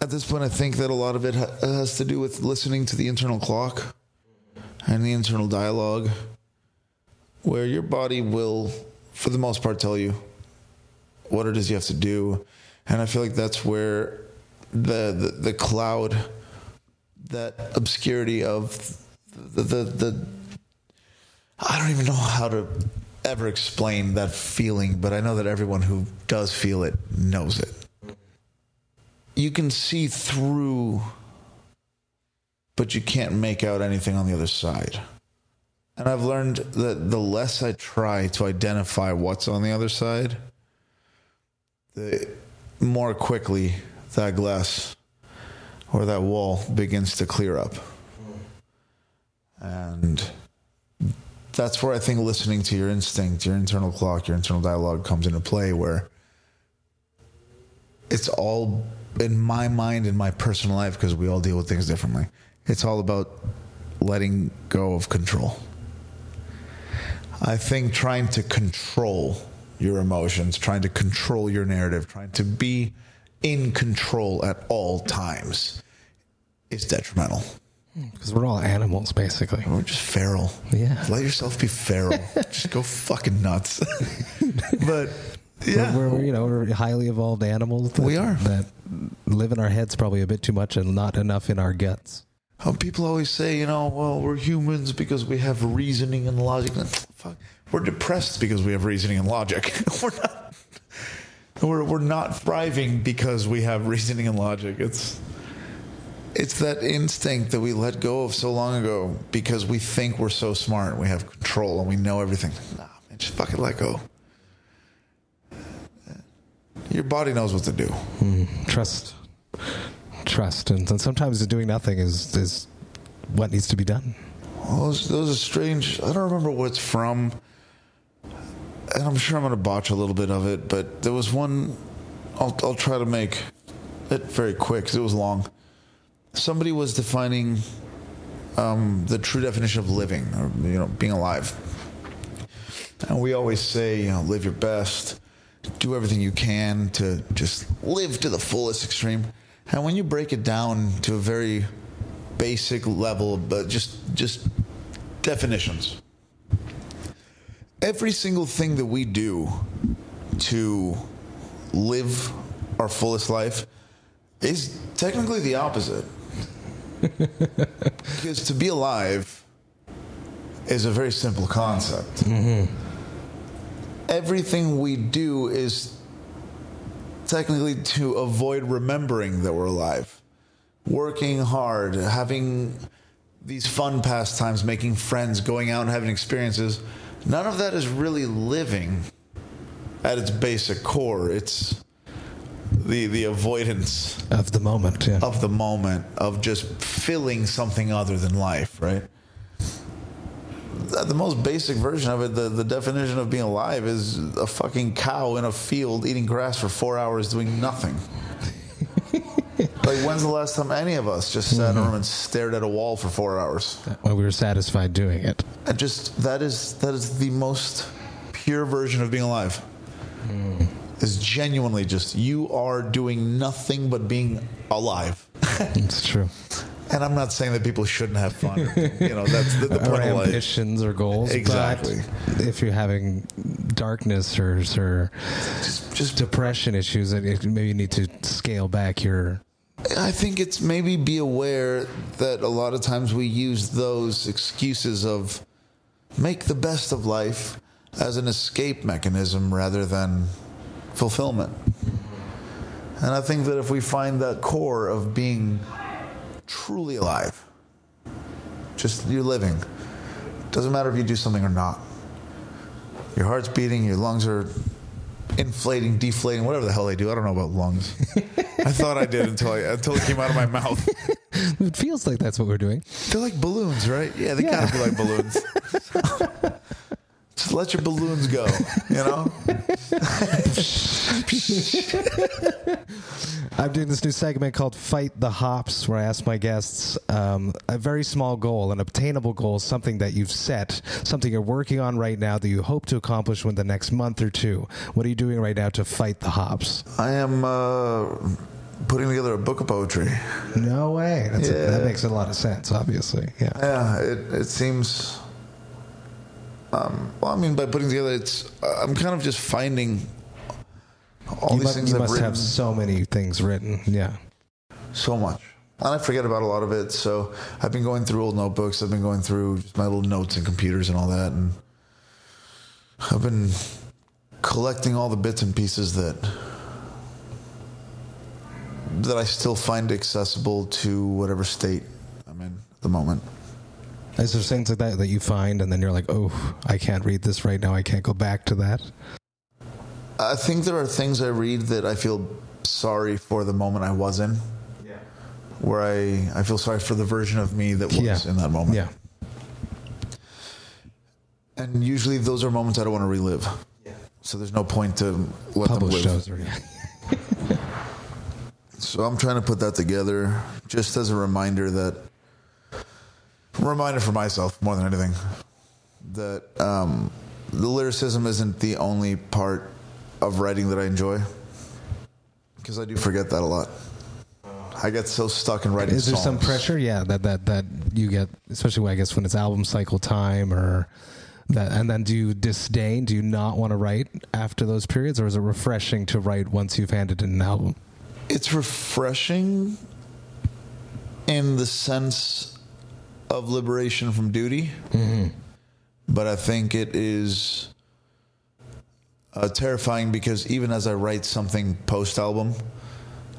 at this point, I think that a lot of it ha has to do with listening to the internal clock and the internal dialogue, where your body will, for the most part, tell you what it is you have to do. And I feel like that's where the the, the cloud, that obscurity of the, the the I don't even know how to ever explain that feeling, but I know that everyone who does feel it knows it. You can see through, but you can't make out anything on the other side. And I've learned that the less I try to identify what's on the other side, the more quickly that glass or that wall begins to clear up. And that's where I think listening to your instinct, your internal clock, your internal dialogue comes into play, where it's all, in my mind, in my personal life, because we all deal with things differently, it's all about letting go of control. I think trying to control your emotions, trying to control your narrative, trying to be in control at all times is detrimental. Because we're all animals, basically. We're just feral. Yeah. Let yourself be feral. Just go fucking nuts. But, yeah. We're, we're, you know, we're highly evolved animals. That, we are. That live in our heads probably a bit too much and not enough in our guts. Oh, people always say, you know, well, we're humans because we have reasoning and logic. Fuck. We're depressed because we have reasoning and logic. We're not... We're, we're not thriving because we have reasoning and logic. It's... It's that instinct that we let go of so long ago because we think we're so smart and we have control and we know everything. Nah, man, just fucking let go. Your body knows what to do. Mm, trust. Trust. And, and sometimes doing nothing is, is what needs to be done. Well, those, those are strange. I don't remember what it's from. And I'm sure I'm going to botch a little bit of it, but there was one. I'll, I'll try to make it very quick because it was long. Somebody was defining um, the true definition of living, or, you know, being alive. And we always say, you know, live your best, do everything you can to just live to the fullest extreme. And when you break it down to a very basic level, but just just definitions, every single thing that we do to live our fullest life is technically the opposite. Because to be alive is a very simple concept. Mm-hmm. Everything we do is technically to avoid remembering that we're alive. Working hard, having these fun pastimes, making friends, going out and having experiences. None of that is really living at its basic core. It's... The, the avoidance of the moment, yeah. Of the moment, of just filling something other than life, right? The most basic version of it, the, the definition of being alive is a fucking cow in a field eating grass for four hours doing nothing. Like, when's the last time any of us just sat in a room and stared at a wall for four hours? Well, we were satisfied doing it. And just, that is, that is the most pure version of being alive. Mm. Is genuinely just, you are doing nothing but being alive. It's true. And I'm not saying that people shouldn't have fun. You know, that's the, the point of life. Or ambitions or goals. Exactly. But if you're having darkness or, or just, just depression issues, maybe you need to scale back your... I think it's maybe be aware that a lot of times we use those excuses of make the best of life as an escape mechanism rather than... fulfillment. And I think that if we find that core of being truly alive, just you're living, doesn't matter if you do something or not, your heart's beating, your lungs are inflating, deflating, whatever the hell they do. I don't know about lungs. I thought I did until I, until it came out of my mouth. It feels like that's what we're doing. They're like balloons, right? Yeah, they yeah. kind of be like balloons. balloons. Let your balloons go, you know? I'm doing this new segment called Fight the Hops, where I ask my guests um, a very small goal, an obtainable goal, something that you've set, something you're working on right now that you hope to accomplish in the next month or two. What are you doing right now to fight the hops? I am... Uh putting together a book of poetry. No way. That's yeah. a, that makes a lot of sense, obviously. Yeah, yeah it, it seems... Um, well, I mean, by putting together, it's I'm kind of just finding all you these must, things I've written. You must have so many things written, yeah. So much. And I forget about a lot of it, so I've been going through old notebooks. I've been going through just my little notes and computers and all that, and I've been collecting all the bits and pieces that... that I still find accessible to whatever state I'm in at the moment. Is there things like that that you find and then you're like, oh, I can't read this right now. I can't go back to that. I think there are things I read that I feel sorry for the moment I was in. Yeah. Where I, I feel sorry for the version of me that was yeah. in that moment. Yeah. And usually those are moments I don't want to relive. Yeah. So there's no point to let Publish them live. Those are, yeah. So I'm trying to put that together just as a reminder that, reminder for myself more than anything, that um, the lyricism isn't the only part of writing that I enjoy, because I do forget that a lot. I get so stuck in writing songs. Is there some pressure? Yeah, that, that, that you get, especially I guess when it's album cycle time or... That, and then do you disdain, do you not want to write after those periods, or is it refreshing to write once you've handed in an album? It's refreshing in the sense of liberation from duty, mm-hmm. but I think it is uh, terrifying because even as I write something post-album,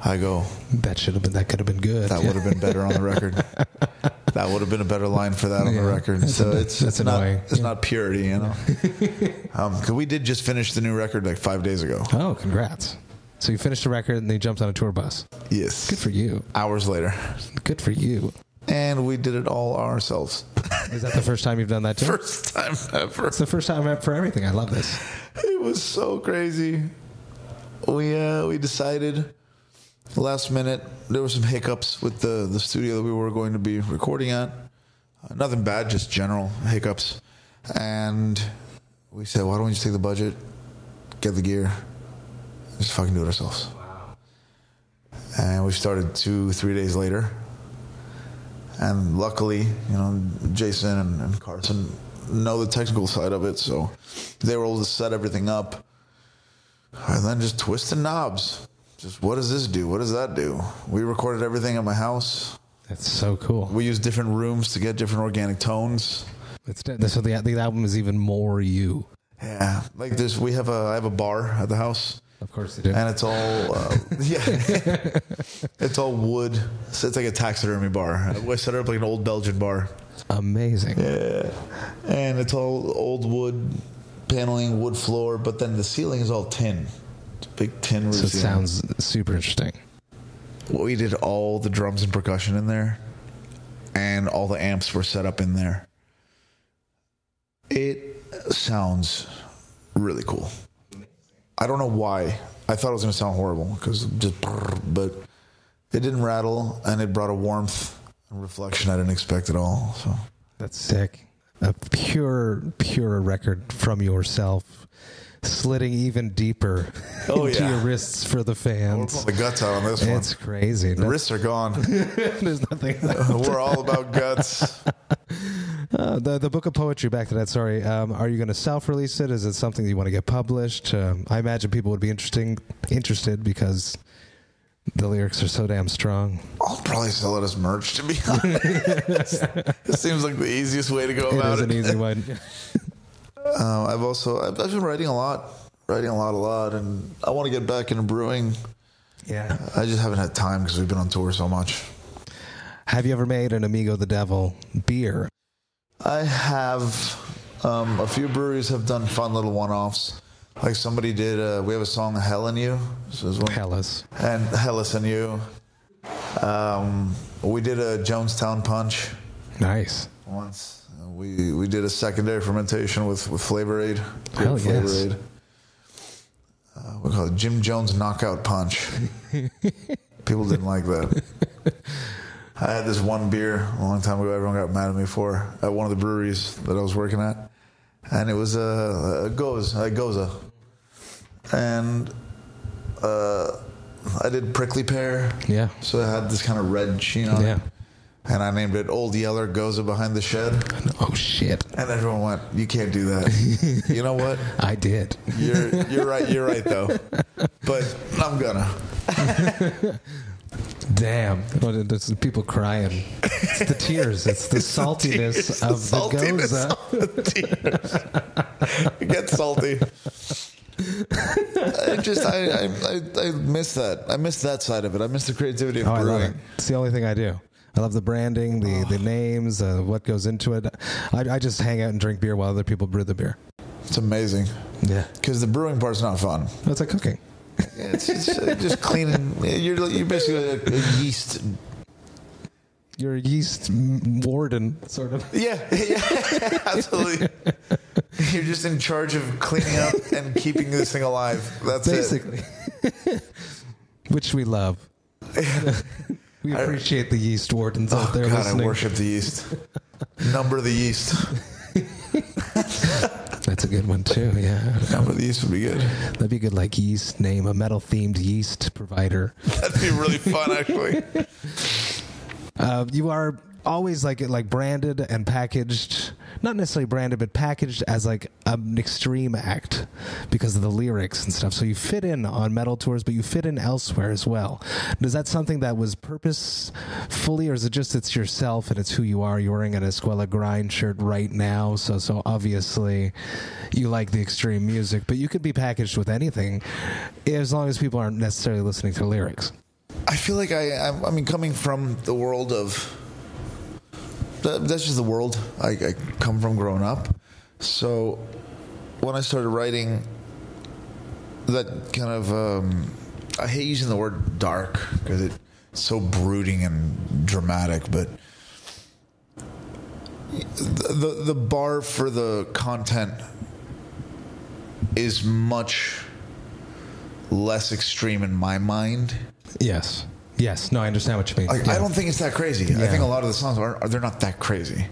I go, that should have been, that could have been good. That yeah. would have been better on the record. That would have been a better line for that yeah, on the record. So an, it's it's not annoying. It's yeah. not purity, you know. um, 'cause we did just finish the new record like five days ago. Oh, congrats! So you finished the record and then you jumped on a tour bus. Yes. Good for you. Hours later. Good for you. And we did it all ourselves. Is that the first time you've done that too? First time ever. It's the first time ever for everything. I love this. It was so crazy. We uh, we decided. Last minute, there were some hiccups with the, the studio that we were going to be recording at. Uh, nothing bad, just general hiccups. And we said, why don't we just take the budget, get the gear, just fucking do it ourselves. Wow. And we started two, three days later. And luckily, you know, Jason and, and Carson know the technical side of it, so they were able to set everything up. And then just twist the knobs. Just, what does this do? What does that do? We recorded everything at my house. That's so cool. We used different rooms to get different organic tones. It's so the, the album is even more you. Yeah, like this. We have a I have a bar at the house. Of course, you do. And it's all uh, yeah, it's all wood. So it's like a taxidermy bar. I set it up like an old Belgian bar. Amazing. Yeah, and it's all old wood paneling, wood floor, but then the ceiling is all tin. Big tin routine. So it sounds super interesting. Well, we did all the drums and percussion in there, and all the amps were set up in there. It sounds really cool. I don't know why. I thought it was going to sound horrible because just, but it didn't rattle, and it brought a warmth and reflection I didn't expect at all. So that's sick. A pure, pure record from yourself. Slitting even deeper oh, into yeah. your wrists for the fans. We're pulling the guts out on this one. It's crazy. The no. wrists are gone. There's nothing left. Uh, we're all about guts. uh, the the book of poetry, back to that, sorry. Um, are you going to self-release it? Is it something that you want to get published? Um, I imagine people would be interesting, interested because the lyrics are so damn strong. I'll probably sell it as merch, to be honest. It seems like the easiest way to go it about it. It is an easy one. Uh, I've also I've, I've been writing a lot, writing a lot, a lot, and I want to get back into brewing. Yeah, I just haven't had time because we've been on tour so much. Have you ever made an Amigo the Devil beer? I have. Um, a few breweries have done fun little one-offs. Like somebody did. Uh, we have a song, "Hell and You," so one, Hellas and Hellas and You. Um, we did a Jonestown Punch. Nice. Once. we we did a secondary fermentation with with Flavor Aid. Oh, Flavor yes. Aid. Uh, we call it Jim Jones Knockout Punch. People didn't like that. I had this one beer a long time ago. Everyone got mad at me for at one of the breweries that I was working at, and it was a, a goza, a goza, and uh, I did prickly pear. Yeah. So it had this kind of red sheen on yeah. it. And I named it Old Yeller Goza Behind the Shed. Oh, shit. And everyone went, you can't do that. You know what? I did. You're you're right. You're right, though. But I'm gonna. Damn. There's people crying. It's the tears. It's the, it's saltiness, the, of the, saltiness of the goza. It gets salty. I just I, I I miss that. I miss that side of it. I miss the creativity of oh, brewing. I love it. It's the only thing I do. I love the branding, the, oh. the names, uh, what goes into it. I, I just hang out and drink beer while other people brew the beer. It's amazing. Yeah. Because the brewing part's not fun. It's like cooking. It's just, just cleaning. You're, you're basically a, a yeast. You're a yeast warden, sort of. Yeah, yeah, absolutely. You're just in charge of cleaning up and keeping this thing alive. That's basically it. Basically. Which we love. We appreciate the yeast wardens oh out there. God, listening. I worship the yeast. Number the yeast. That's a good one too. Yeah, number the yeast would be good. That'd be good, like yeast name, a metal themed yeast provider. That'd be really fun, actually. Uh, you are always like like branded and packaged, not necessarily branded, but packaged as like an extreme act because of the lyrics and stuff. So you fit in on metal tours, but you fit in elsewhere as well. Is that something that was purposefully, or is it just it's yourself and it's who you are? You're wearing an Escuela Grind shirt right now, so so obviously you like the extreme music, but you could be packaged with anything as long as people aren't necessarily listening to lyrics. I feel like I, I, I mean, coming from the world of... That's just the world I, I come from growing up. So when I started writing, that kind of, um, I hate using the word dark because it's so brooding and dramatic, but the, the bar for the content is much less extreme in my mind. Yes. Yes. No, I understand what you mean. Like, yeah. I don't think it's that crazy. Yeah. I think a lot of the songs are, they're not that crazy.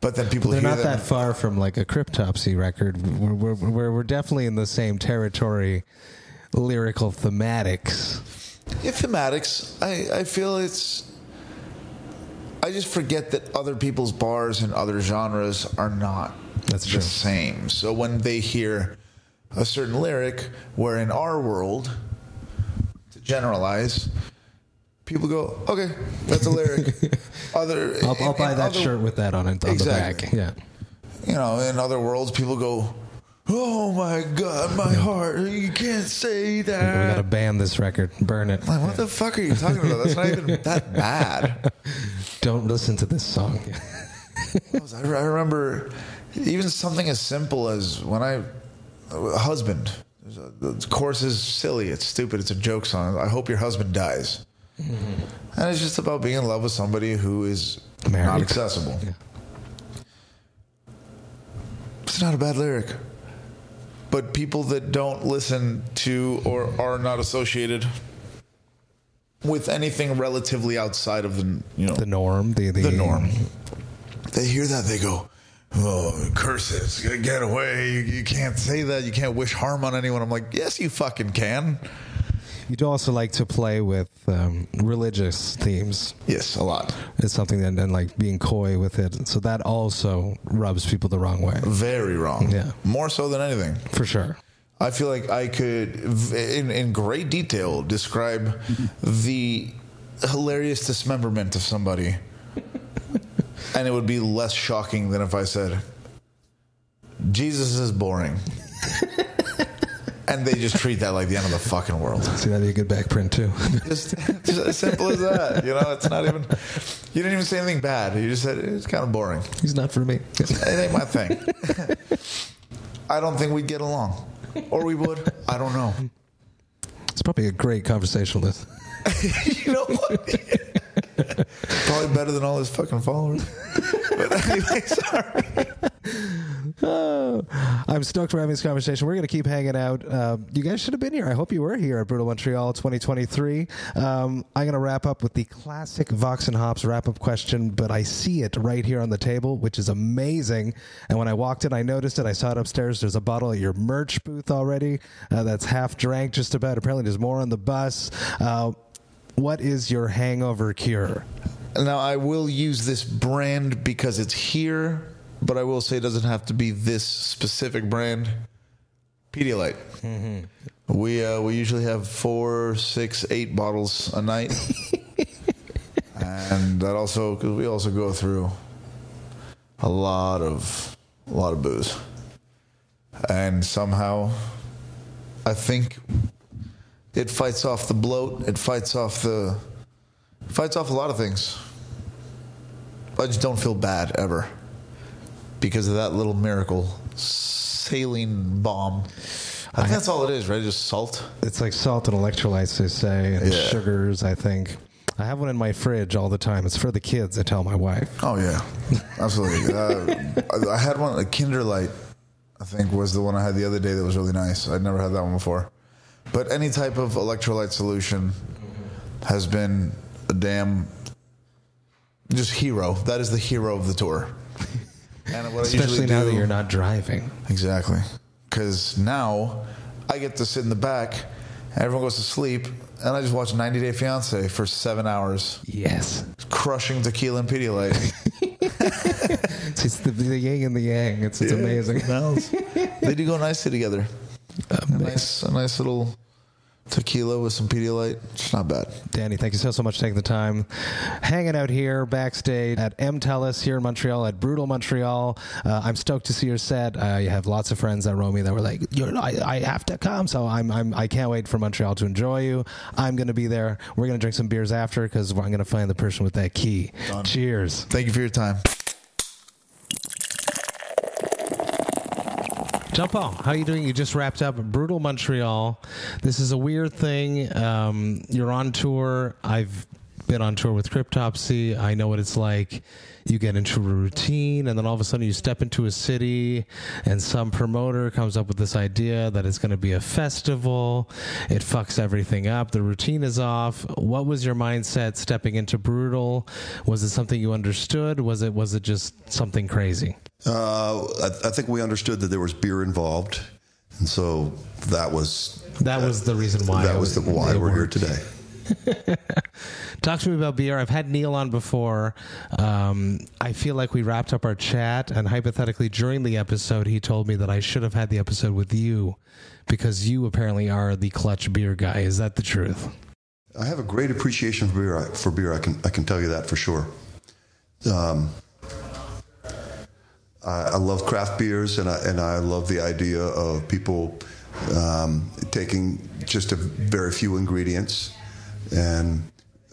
But then people they're hear that. They're not that far from like a Cryptopsy record. We're, we're, we're definitely in the same territory, lyrical thematics. Yeah, thematics. I, I feel it's... I just forget that other people's bars and other genres are not That's the true. same. So when they hear a certain lyric, where in our world... generalize, people go, okay, that's a lyric. Other, I'll, I'll in, buy in that other, shirt with that on it on exactly. the back. Yeah, you know, in other worlds, people go, oh my god, my heart, you can't say that. We gotta ban this record, burn it. Like, what yeah. the fuck are you talking about? That's not even that bad. Don't listen to this song. I remember even something as simple as when I, husband. The chorus is silly. It's stupid. It's a joke song. I hope your husband dies. Mm-hmm. And it's just about being in love with somebody who is married. Not accessible. Yeah. It's not a bad lyric. But people that don't listen to or are not associated with anything relatively outside of the, you know, the norm, the, the, the norm, they hear that, they go, oh, curses, get away. You, you can't say that. You can't wish harm on anyone. I'm like, yes, you fucking can. You'd also like to play with um, religious themes. Yes, a lot. It's something that, and like being coy with it. So that also rubs people the wrong way. Very wrong. Yeah. More so than anything. For sure. I feel like I could, in, in great detail, describe the hilarious dismemberment of somebody. And it would be less shocking than if I said, Jesus is boring. And they just treat that like the end of the fucking world. See, that'd be a good back print, too. just, just as simple as that. You know, it's not even, you didn't even say anything bad. You just said, it's kind of boring. He's not for me. It ain't my thing. I don't think we'd get along. Or we would. I don't know. It's probably a great conversationalist. You know what? Probably better than all his fucking followers. But Anyway, sorry. Oh, I'm stoked we're having this conversation. We're going to keep hanging out. Uh, you guys should have been here. I hope you were here at Brutal Montreal twenty twenty-three. Um, I'm going to wrap up with the classic Vox and Hops wrap-up question, but I see it right here on the table, which is amazing. And when I walked in, I noticed it. I saw it upstairs. There's a bottle at your merch booth already uh, that's half drank just about. Apparently there's more on the bus. Uh, what is your hangover cure? Now, I will use this brand because it's here, but I will say it doesn't have to be this specific brand. Pedialyte. Mm-hmm. We uh, we usually have four, six, eight bottles a night, and that also because we also go through a lot of a lot of booze, and somehow I think it fights off the bloat. It fights off the fights off a lot of things. I just don't feel bad ever. Because of that little miracle saline bomb. I think that's all it is, right? Just salt. It's like salt and electrolytes, they say, and yeah. Sugars, I think. I have one in my fridge all the time. It's for the kids, I tell my wife. Oh, yeah. Absolutely. uh, I had one, a Kinder Light, I think, was the one I had the other day that was really nice. I'd never had that one before. But any type of electrolyte solution has been a damn just hero. That is the hero of the tour. And what Especially I now do, that you're not driving. Exactly. Because now I get to sit in the back, and everyone goes to sleep, and I just watch ninety day fiancé for seven hours. Yes. Crushing tequila and Pedialyte. It's, it's the, the yin and the yang. It's, it's yeah, amazing. It they do go nicely together. A nice, a nice little tequila with some Pedialyte. It's not bad. Danny, thank you so, so much for taking the time. Hanging out here backstage at M Telus here in Montreal at Brutal Montreal. Uh, I'm stoked to see your set. Uh, you have lots of friends that wrote me that were like, You're, I, I have to come. So I'm, I'm, I can't wait for Montreal to enjoy you. I'm going to be there. We're going to drink some beers after because I'm going to find the person with that key. Done. Cheers. Thank you for your time. Jean-Paul, how are you doing? You just wrapped up Brutal Montreal. This is a weird thing. Um, you're on tour. I've been on tour with Cryptopsy. I know what it's like. You get into a routine, and then all of a sudden you step into a city, and some promoter comes up with this idea that it's going to be a festival. It fucks everything up. The routine is off. What was your mindset stepping into Brutal? Was it something you understood? Was it was it just something crazy? Uh, I, th- I think we understood that there was beer involved, and so that was that uh, was the reason why that was the why we're here today. Talk to me about beer. I've had Neil on before. Um, I feel like we wrapped up our chat, and hypothetically during the episode, he told me that I should have had the episode with you because you apparently are the clutch beer guy. Is that the truth? I have a great appreciation for beer. For beer, I can I can tell you that for sure. Um. I love craft beers, and I and I love the idea of people um, taking just a very few ingredients and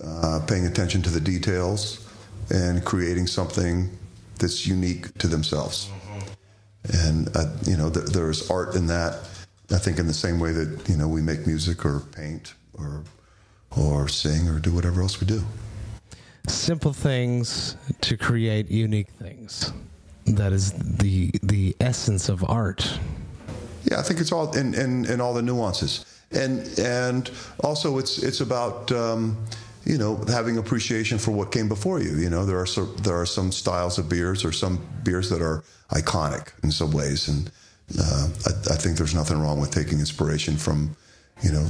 uh, paying attention to the details and creating something that's unique to themselves. And uh, you know, th- there is art in that. I think in the same way that you know we make music or paint or or sing or do whatever else we do. Simple things to create unique things. That is the the essence of art. Yeah, I think it's all in, in, in all the nuances, and and also it's it's about um, you know having appreciation for what came before you. You know, there are some, there are some styles of beers or some beers that are iconic in some ways, and uh, I, I think there's nothing wrong with taking inspiration from you know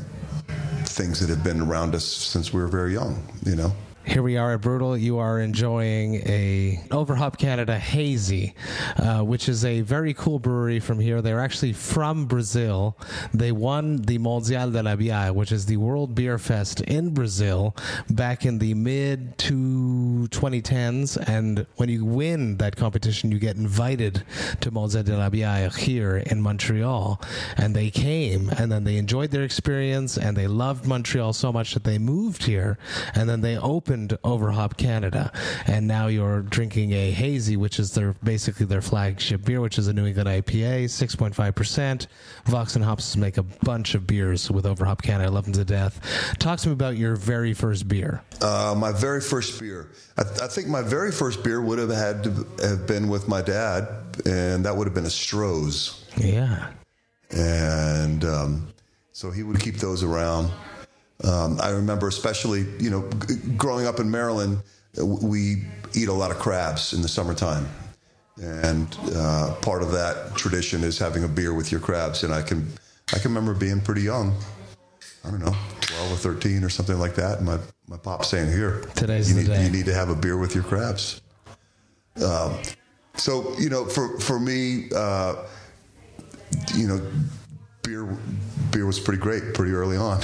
things that have been around us since we were very young. You know. Here we are at Brutal. You are enjoying a Overhop Canada Hazy, uh, which is a very cool brewery from here. They're actually from Brazil. They won the Mondial de la Bière, which is the World Beer Fest in Brazil back in the mid to twenty tens. And when you win that competition, you get invited to Mondial de la Bière here in Montreal. And they came, and then they enjoyed their experience, and they loved Montreal so much that they moved here, and then they opened opened Over Hop Canada, and now you're drinking a hazy, which is their basically their flagship beer, which is a New England I P A, six point five percent. Vox and Hops make a bunch of beers with Over Hop Canada. I love them to death. Talk to me about your very first beer. Uh, my very first beer. I, th- I think my very first beer would have had to have been with my dad, and that would have been a Stroh's. Yeah. And um, so he would keep those around. Um, I remember especially, you know, g- growing up in Maryland, we eat a lot of crabs in the summertime. And uh, part of that tradition is having a beer with your crabs. And I can I can remember being pretty young, I don't know, twelve or thirteen or something like that. And my, my pop's saying, here, today's you, the need, day. you need to have a beer with your crabs. Um, so, you know, for, for me, uh, you know, beer beer was pretty great pretty early on.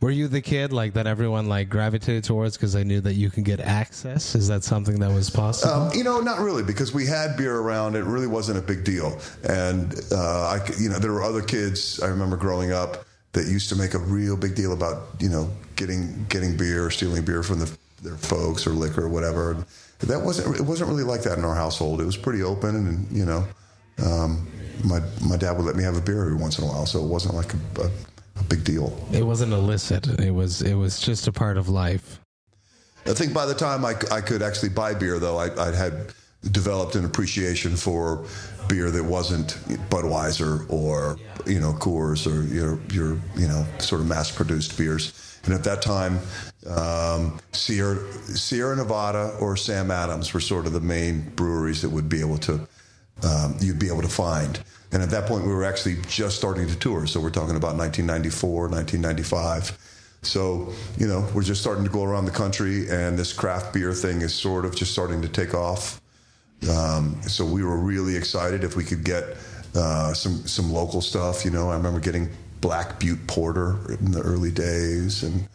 Were you the kid like that everyone like gravitated towards because they knew that you can get access? Is that something that was possible? Um, you know, not really, because we had beer around. It really wasn't a big deal. And, uh, I, you know, there were other kids I remember growing up that used to make a real big deal about, you know, getting getting beer or stealing beer from the, their folks or liquor or whatever. And that wasn't, it wasn't really like that in our household. It was pretty open and, and you know, um, my my dad would let me have a beer every once in a while, so it wasn't like a, a a big deal. It wasn't illicit. It was it was just a part of life. I think by the time I, I could actually buy beer, though, I, I had developed an appreciation for beer that wasn't Budweiser or yeah. you know Coors or your your you know sort of mass produced beers. And at that time, um, Sierra Sierra Nevada or Sam Adams were sort of the main breweries that would be able to. Um, you'd be able to find. And at that point, we were actually just starting to tour. So we're talking about nineteen ninety-four, nineteen ninety-five. So, you know, we're just starting to go around the country, and this craft beer thing is sort of just starting to take off. Um, so we were really excited if we could get uh, some, some local stuff. You know, I remember getting Black Butte Porter in the early days, and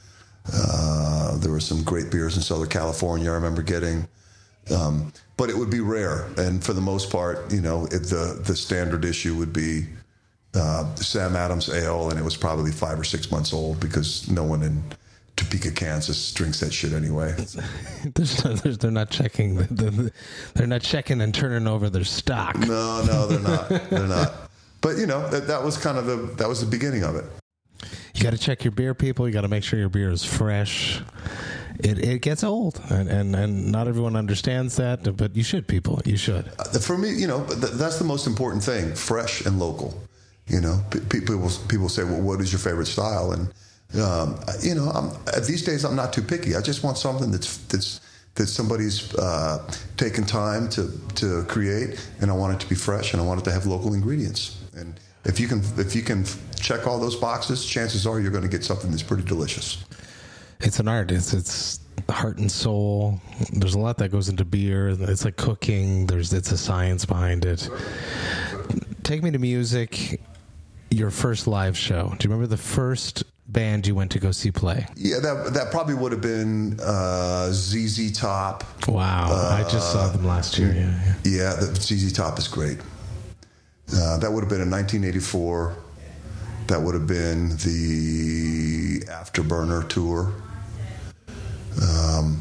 uh, there were some great beers in Southern California I remember getting. Um, but it would be rare, and for the most part, you know, if the the standard issue would be uh, Sam Adams ale, and it was probably five or six months old because no one in Topeka, Kansas, drinks that shit anyway. there's no, there's, they're not checking. The, the, the, they're not checking and turning over their stock. No, no, they're not. They're not. But you know, that, that was kind of the that was the beginning of it. You got to check your beer, people. You got to make sure your beer is fresh. It it gets old, and, and, and not everyone understands that, but you should, people. You should. For me, you know, th- that's the most important thing, fresh and local. You know, P- people will, people say, well, what is your favorite style? And, um, you know, I'm, these days I'm not too picky. I just want something that's that's that somebody's uh, taken time to, to create, and I want it to be fresh, and I want it to have local ingredients. And if you can if you can check all those boxes, chances are you're going to get something that's pretty delicious. It's an art. It's it's heart and soul. There's a lot that goes into beer. It's like cooking. There's it's a science behind it. Take me to music. Your first live show. Do you remember the first band you went to go see play? Yeah, that that probably would have been uh, Z Z Top. Wow, uh, I just saw them last year. Yeah, yeah. yeah the, Z Z Top is great. Uh, that would have been in nineteen eighty-four. That would have been the Afterburner tour. Um,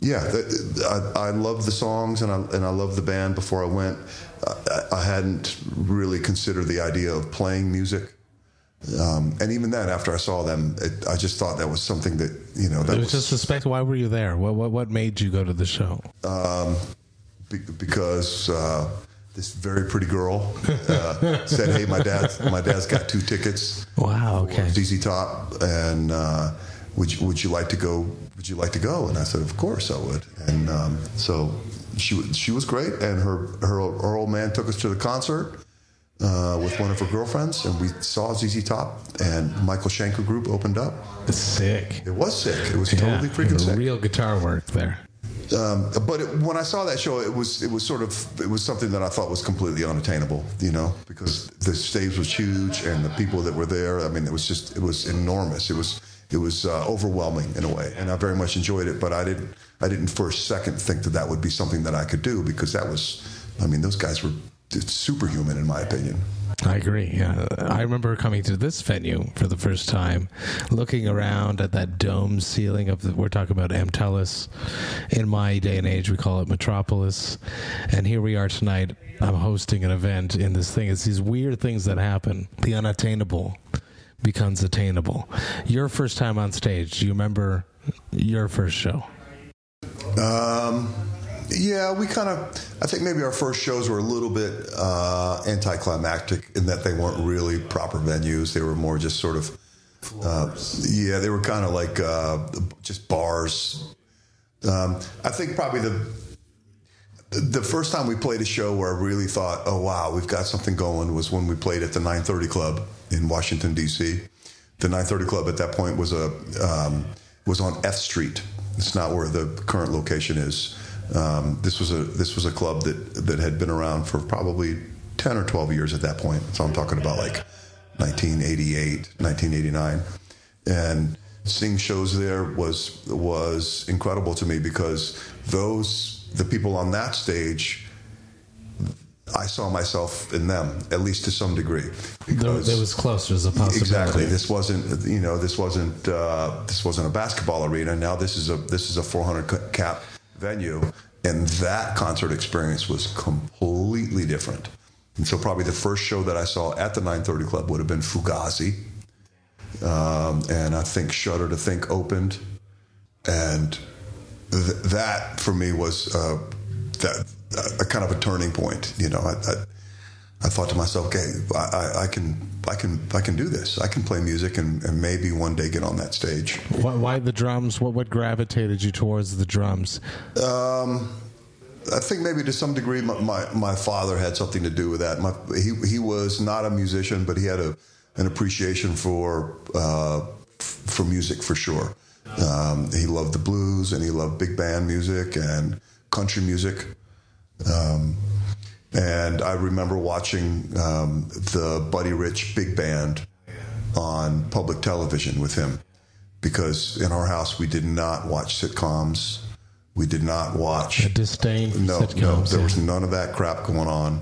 yeah, I, I loved the songs and I and I loved the band before I went. I, I hadn't really considered the idea of playing music, um, and even then, after I saw them, it, I just thought that was something that you know. That it was, was just respect. Why were you there? What what what made you go to the show? Um, be, because. Uh, This very pretty girl uh, said, "Hey, my dad, my dad's got two tickets. Wow, okay. Z Z Top, and uh, would you, would you like to go? Would you like to go?" And I said, "Of course, I would." And um, so she she was great, and her, her her old man took us to the concert uh, with one of her girlfriends, and we saw Z Z Top, and Michael Schenker Group opened up. It's sick. It was sick. It was yeah, totally freaking sick. Real guitar work there. Um, but it, when I saw that show, it was it was sort of it was something that I thought was completely unattainable, you know, because the stage was huge and the people that were there. I mean, it was just it was enormous. It was it was uh, overwhelming in a way, and I very much enjoyed it. But I didn't I didn't for a second think that that would be something that I could do because that was, I mean, those guys were superhuman in my opinion. I agree. Yeah, I remember coming to this venue for the first time, looking around at that dome ceiling of the, we're talking about Amtellus. In my day and age, we call it Metropolis. And here we are tonight. I'm hosting an event in this thing. It's these weird things that happen. The unattainable becomes attainable. Your first time on stage, do you remember your first show? Um... Yeah, we kind of, I think maybe our first shows were a little bit uh, anticlimactic in that they weren't really proper venues. They were more just sort of, uh, yeah, they were kind of like uh, just bars. Um, I think probably the the first time we played a show where I really thought, oh, wow, we've got something going was when we played at the nine thirty Club in Washington, D C. The nine thirty Club at that point was, a, um, was on F Street. It's not where the current location is. Um, this was a this was a club that, that had been around for probably ten or twelve years at that point. So I'm talking about like nineteen eighty-eight, nineteen eighty-nine. And seeing shows there was was incredible to me because those the people on that stage, I saw myself in them, at least to some degree. Because there, there was closer as a possibility. Exactly. This wasn't you know this wasn't uh, this wasn't a basketball arena. Now this is a this is a four hundred cap venue, and that concert experience was completely different. And so probably the first show that I saw at the nine thirty Club would have been Fugazi, um, and I think Shudder to Think opened, and th- that for me was uh, that a, a kind of a turning point. You know, I, I, I thought to myself, okay, I, I can, I can, I can do this. I can play music and, and maybe one day get on that stage. Why, why the drums? What, what gravitated you towards the drums? Um, I think maybe to some degree, my, my, my father had something to do with that. My, he, he was not a musician, but he had a, an appreciation for, uh, for music for sure. Um, he loved the blues and he loved big band music and country music. Um, And I remember watching um, the Buddy Rich Big Band on public television with him, because in our house we did not watch sitcoms. We did not watch... A disdain for no, sitcoms. No, there yeah. was none of that crap going on.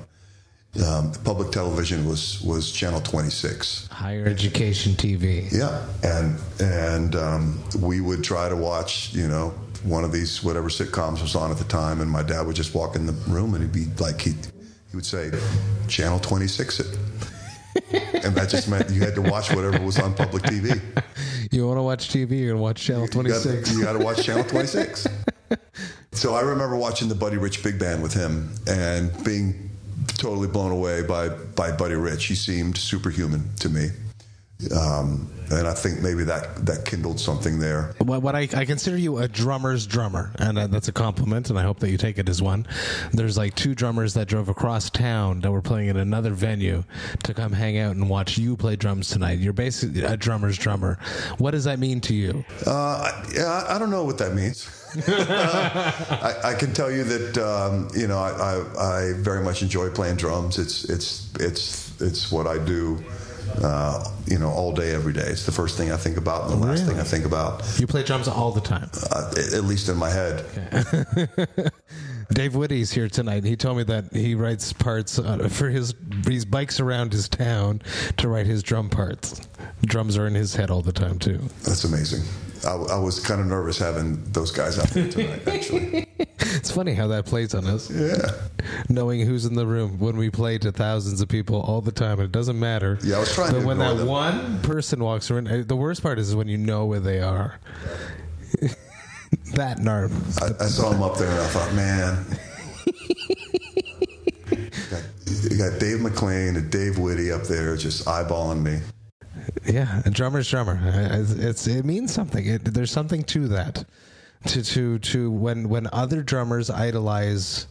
Um, public television was, was Channel twenty-six. Higher education T V. Yeah, and, and um, we would try to watch, you know, one of these whatever sitcoms was on at the time, and my dad would just walk in the room and he'd be like... he'd, He would say, Channel twenty-six it. And that just meant you had to watch whatever was on public T V. You want to watch T V, you're going to watch Channel twenty-six. You got to watch Channel twenty-six. So I remember watching the Buddy Rich Big Band with him and being totally blown away by, by Buddy Rich. He seemed superhuman to me. Um, and I think maybe that, that kindled something there. What, what I, I consider you a drummer's drummer, and uh, that's a compliment, and I hope that you take it as one. There's like two drummers that drove across town that were playing at another venue to come hang out and watch you play drums tonight. You're basically a drummer's drummer. What does that mean to you? Uh, yeah, I, I don't know what that means. I, I can tell you that um, you know I, I, I very much enjoy playing drums. It's it's it's it's what I do. Uh, you know, all day, every day. It's the first thing I think about and the last really? thing I think about. You play drums all the time? Uh, at least in my head. Okay. Dave Whitty's here tonight. He told me that he writes parts uh, for his, he bikes around his town to write his drum parts. Drums are in his head all the time, too. That's amazing. I, I was kind of nervous having those guys out there tonight, actually. It's funny how that plays on us. Yeah. Knowing who's in the room when we play to thousands of people all the time. It doesn't matter. Yeah, I was trying but to But when that them. one person walks around, the worst part is when you know where they are. That nerve. I, I saw him up there and I thought, man. You got, got Dave McLean and Dave Whitty up there just eyeballing me. Yeah, a drummer's drummer. It's, it means something. It, there's something to that. To to to when when other drummers idolize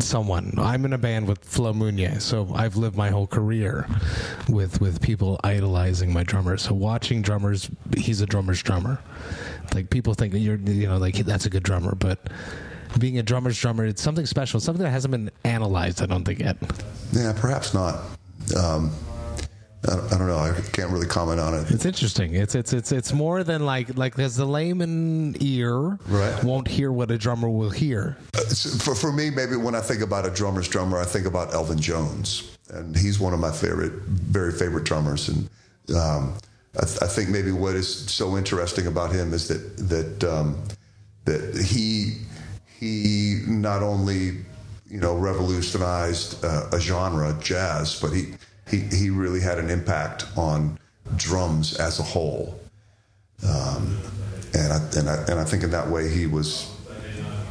someone. I'm in a band with Flo Munier, so I've lived my whole career with with people idolizing my drummers. So watching drummers, he's a drummer's drummer. Like people think that you're you know like that's a good drummer, but being a drummer's drummer, it's something special, something that hasn't been analyzed. I don't think yet. Yeah, perhaps not. Um, I don't know. I can't really comment on it. It's interesting. It's it's it's it's more than like like because the layman ear right. won't hear what a drummer will hear. Uh, so for for me, maybe when I think about a drummer's drummer, I think about Elvin Jones and he's one of my favorite, very favorite drummers. And um, I, th I think maybe what is so interesting about him is that that um, that he he not only you know revolutionized uh, a genre, jazz, but he he he really had an impact on drums as a whole. Um, and I and I and I think in that way he was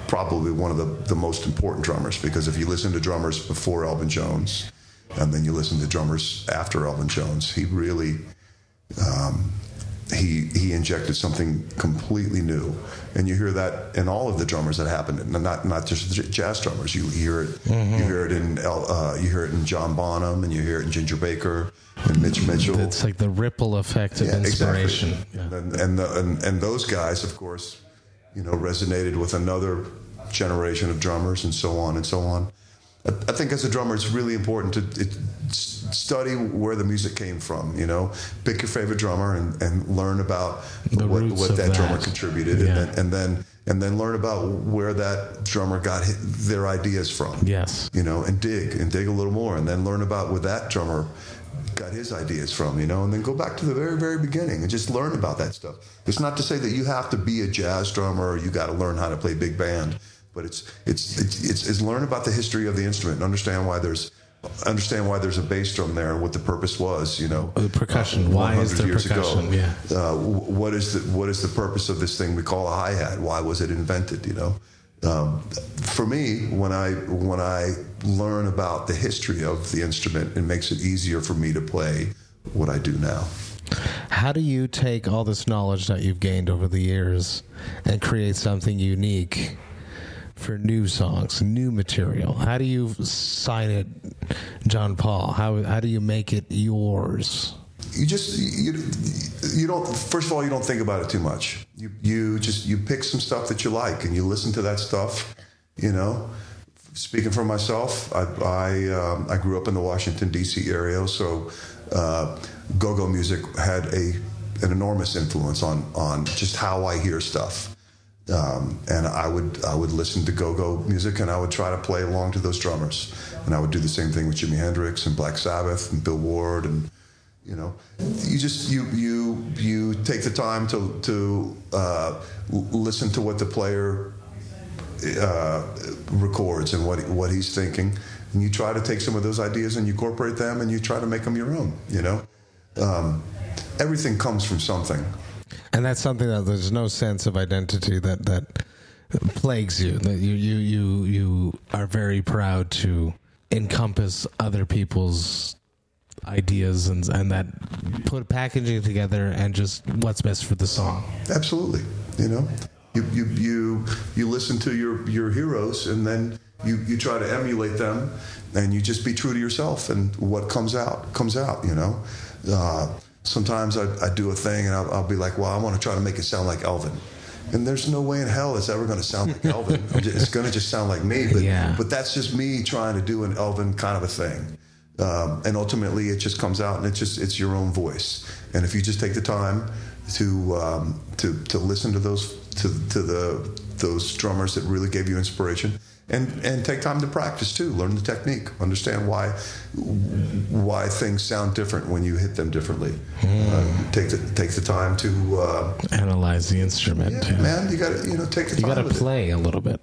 probably one of the, the most important drummers, because if you listen to drummers before Elvin Jones and then you listen to drummers after Elvin Jones, he really, um, he he injected something completely new. And you hear that in all of the drummers that happened, not not just jazz drummers. You hear it, mm-hmm. you hear it in uh, you hear it in John Bonham, and you hear it in Ginger Baker and Mitch Mitchell. It's like the ripple effect of yeah, inspiration. Exactly. Yeah. And, and, the, and, and those guys, of course, you know, resonated with another generation of drummers, and so on and so on. I, I think as a drummer, it's really important to it, study where the music came from. You know, pick your favorite drummer and, and learn about the what, what that, that drummer contributed, yeah. and, then, and then and then learn about where that drummer got his, their ideas from. Yes, you know, and dig and dig a little more, and then learn about where that drummer got his ideas from, you know, and then go back to the very, very beginning and just learn about that stuff. It's not to say that you have to be a jazz drummer or you got to learn how to play big band, but it's, it's, it's, it's, it's learn about the history of the instrument and understand why there's, understand why there's a bass drum there and what the purpose was, you know. The percussion, why is there percussion? Yeah. Uh, what is the, what is the purpose of this thing we call a hi-hat? Why was it invented, you know? Um, for me, when I when I learn about the history of the instrument, it makes it easier for me to play what I do now. How do you take all this knowledge that you've gained over the years and create something unique for new songs, new material? How do you sign it, John Paul? How how do you make it yours? You just you you don't. First of all, you don't think about it too much. You you just you pick some stuff that you like and you listen to that stuff. You know, speaking for myself, I I, um, I grew up in the Washington D C area, so uh, go-go music had a an enormous influence on on just how I hear stuff. Um, and I would I would listen to go-go music and I would try to play along to those drummers, and I would do the same thing with Jimi Hendrix and Black Sabbath and Bill Ward and. You know, you just you you you take the time to to uh, listen to what the player uh, records and what what he's thinking, and you try to take some of those ideas and you incorporate them and you try to make them your own. You know, um, everything comes from something, and that's something that there's no sense of identity that that plagues you. That you you you you are very proud to encompass other people's ideas and and that put packaging together and just what's best for the song. Absolutely, you know, you you you, you listen to your your heroes and then you you try to emulate them, and you just be true to yourself, and what comes out comes out. You know, uh, sometimes I, I do a thing and I'll, I'll be like, well, I want to try to make it sound like Elvin. And there's no way in hell it's ever going to sound like Elvin. It's going to just sound like me. But yeah. but that's just me trying to do an Elvin kind of a thing. Um, and ultimately, it just comes out, and it's just it's your own voice. And if you just take the time to um, to to listen to those to to the those drummers that really gave you inspiration, and and take time to practice too, learn the technique, understand why why things sound different when you hit them differently. Mm. Uh, take the take the time to uh, analyze the instrument. Yeah, yeah. Man, you got to you know take the you time. You got to play it. a little bit.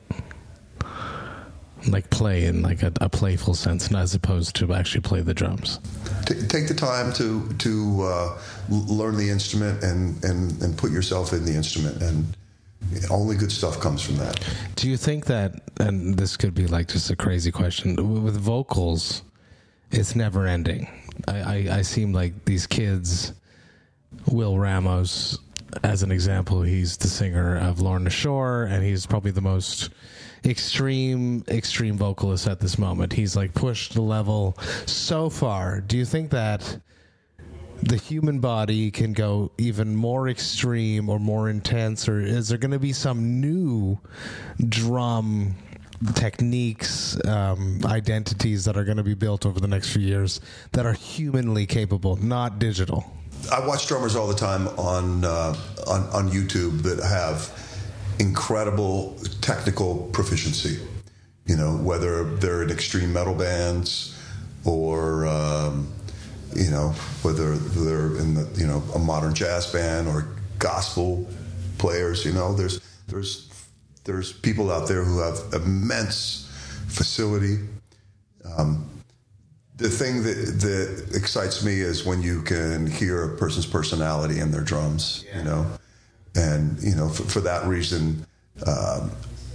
Like play in like a, a playful sense, as opposed to actually play the drums. T take the time to to uh, learn the instrument and, and and put yourself in the instrument, and only good stuff comes from that. Do you think that? And this could be like just a crazy question. With vocals, it's never ending. I I, I seem like these kids. Will Ramos, as an example, he's the singer of Lorna Shore, and he's probably the most extreme extreme vocalist at this moment. He's like pushed the level so far. Do you think that the human body can go even more extreme or more intense, or is there going to be some new drum techniques, um, identities that are going to be built over the next few years that are humanly capable, not digital? I watch drummers all the time on uh, on, on YouTube that have incredible technical proficiency, you know, whether they're in extreme metal bands or um, you know, whether they're in the, you know, a modern jazz band or gospel players. You know, there's there's there's people out there who have immense facility. Um, the thing that that excites me is when you can hear a person's personality in their drums. Yeah. You know, and you know, for, for that reason, um,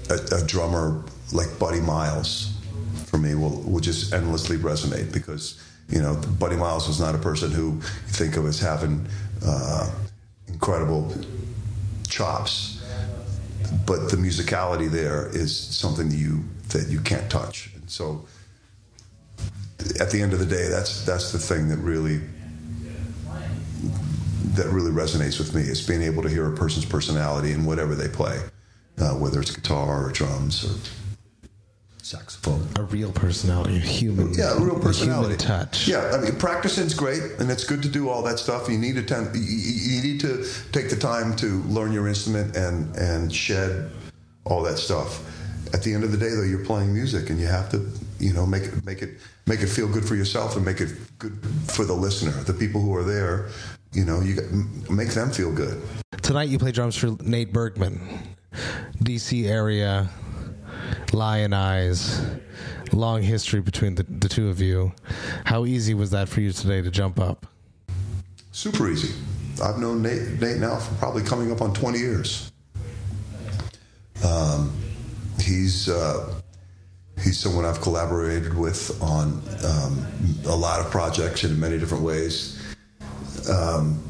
a, a drummer like Buddy Miles, for me, will will just endlessly resonate, because you know, Buddy Miles was not a person who you think of as having uh, incredible chops, but the musicality there is something that you that you can't touch. And so, at the end of the day, that's that's the thing that really that really resonates with me, is being able to hear a person's personality in whatever they play, uh, whether it's guitar or drums or saxophone. A real personality, a human. Yeah, a real personality. A human touch. Yeah, I mean, practicing's great, and it's good to do all that stuff. You need to ten- you need to take the time to learn your instrument and and shed all that stuff. At the end of the day, though, you're playing music, and you have to, you know, make it make it make it feel good for yourself, and make it good for the listener, the people who are there. You know, you make them feel good. Tonight, you play drums for Nate Bergman, D C area. Lion Eyes, long history between the, the two of you. How easy was that for you today to jump up? Super easy. I've known Nate, Nate now for probably coming up on twenty years. Um, he's uh, he's someone I've collaborated with on um, a lot of projects in many different ways. Um,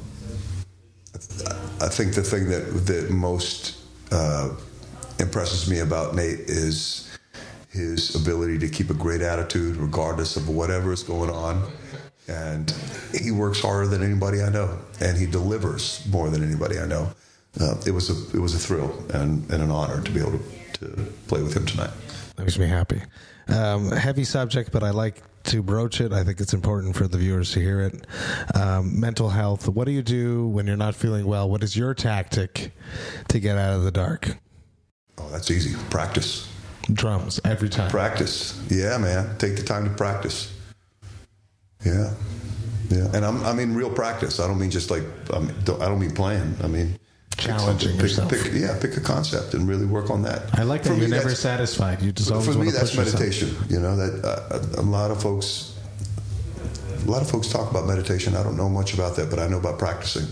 I think the thing that that most uh, impresses me about Nate is his ability to keep a great attitude regardless of whatever is going on, and he works harder than anybody I know, and he delivers more than anybody I know. Uh, it was a it was a thrill and, and an honor to be able to, to play with him tonight. That makes me happy. Um, heavy subject, but I like to broach it. I think it's important for the viewers to hear it. Um, mental health. What do you do when you're not feeling well? What is your tactic to get out of the dark? Oh, that's easy. Practice. Drums every time. Practice. Yeah, man. Take the time to practice. Yeah. Yeah. And I'm, I mean real practice. I don't mean just like, I don't mean playing. I mean challenging pick, yourself. Pick, yeah, pick a concept and really work on that. I like that. For you're me, never satisfied. You just always For me, that's meditation. Yourself. You know, that uh, a lot of folks, a lot of folks talk about meditation. I don't know much about that, but I know about practicing.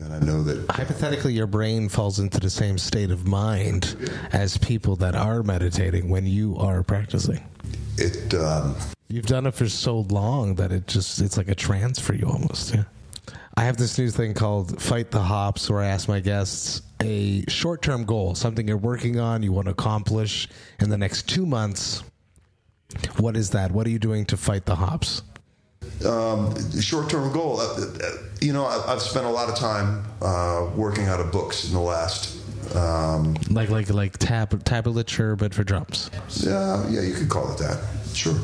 And I know that hypothetically, your brain falls into the same state of mind as people that are meditating when you are practicing. It um, you've done it for so long that it just it's like a trance for you almost. Yeah. I have this new thing called Fight the Hops, where I ask my guests a short-term goal, something you're working on, you want to accomplish in the next two months. What is that? What are you doing to fight the hops? Um, short-term goal. You know, I've spent a lot of time uh, working out of books in the last. Um, like like like tab tablature, but for drums. Yeah, yeah, you could call it that. Sure.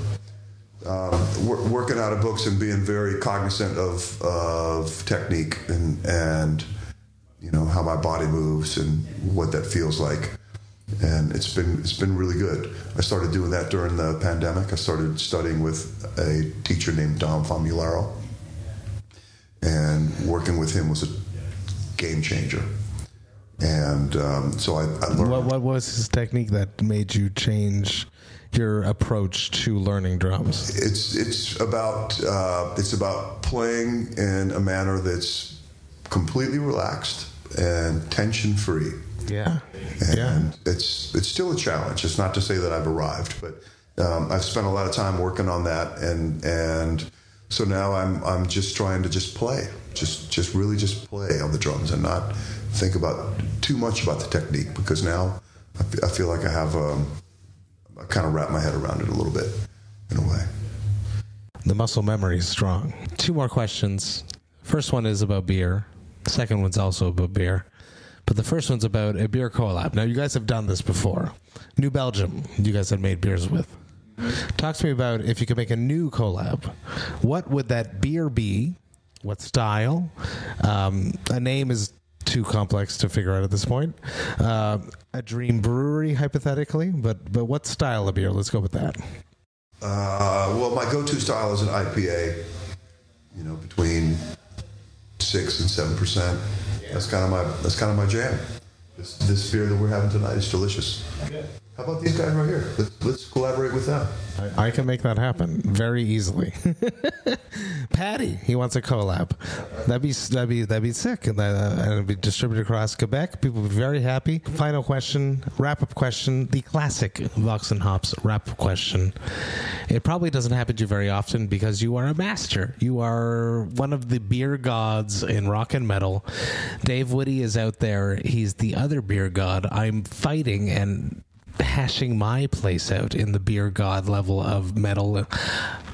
Um, wor- working out of books and being very cognizant of of technique and and you know how my body moves and what that feels like. And it's been it's been really good. I started doing that during the pandemic. I started studying with a teacher named Dom Famularo, and working with him was a game changer. And um, so I, I learned. What, what was his technique that made you change your approach to learning drums? It's it's about uh, it's about playing in a manner that's completely relaxed and tension free. Yeah, and yeah. it's it's still a challenge. It's not to say that I've arrived, but um, I've spent a lot of time working on that, and and so now I'm I'm just trying to just play, just just really just play on the drums and not think about too much about the technique, because now I, f- I feel like I have um, I kind of wrap my head around it a little bit in a way. The muscle memory is strong. Two more questions. First one is about beer. The second one's also about beer. But the first one's about a beer collab. Now, you guys have done this before. New Belgium, you guys have made beers with. Talk to me about if you could make a new collab. What would that beer be? What style? Um, a name is too complex to figure out at this point. Uh, a dream brewery, hypothetically. But but what style of beer? Let's go with that. Uh, well, my go-to style is an I P A, you know, between six and seven percent. That's kind of my that's kind of my jam. This, this beer that we're having tonight is delicious. Okay. How about these guys right here? Let's, let's collaborate with them. I, I can make that happen very easily. Patty, he wants a collab. That'd be that'd be that'd be sick, and that uh, it'd be distributed across Quebec. People would be very happy. Final question, wrap up question, the classic Vox and Hops wrap up question. It probably doesn't happen to you very often because you are a master. You are one of the beer gods in rock and metal. Dave Woody is out there. He's the other beer god. I'm fighting and hashing my place out in the beer god level of metal.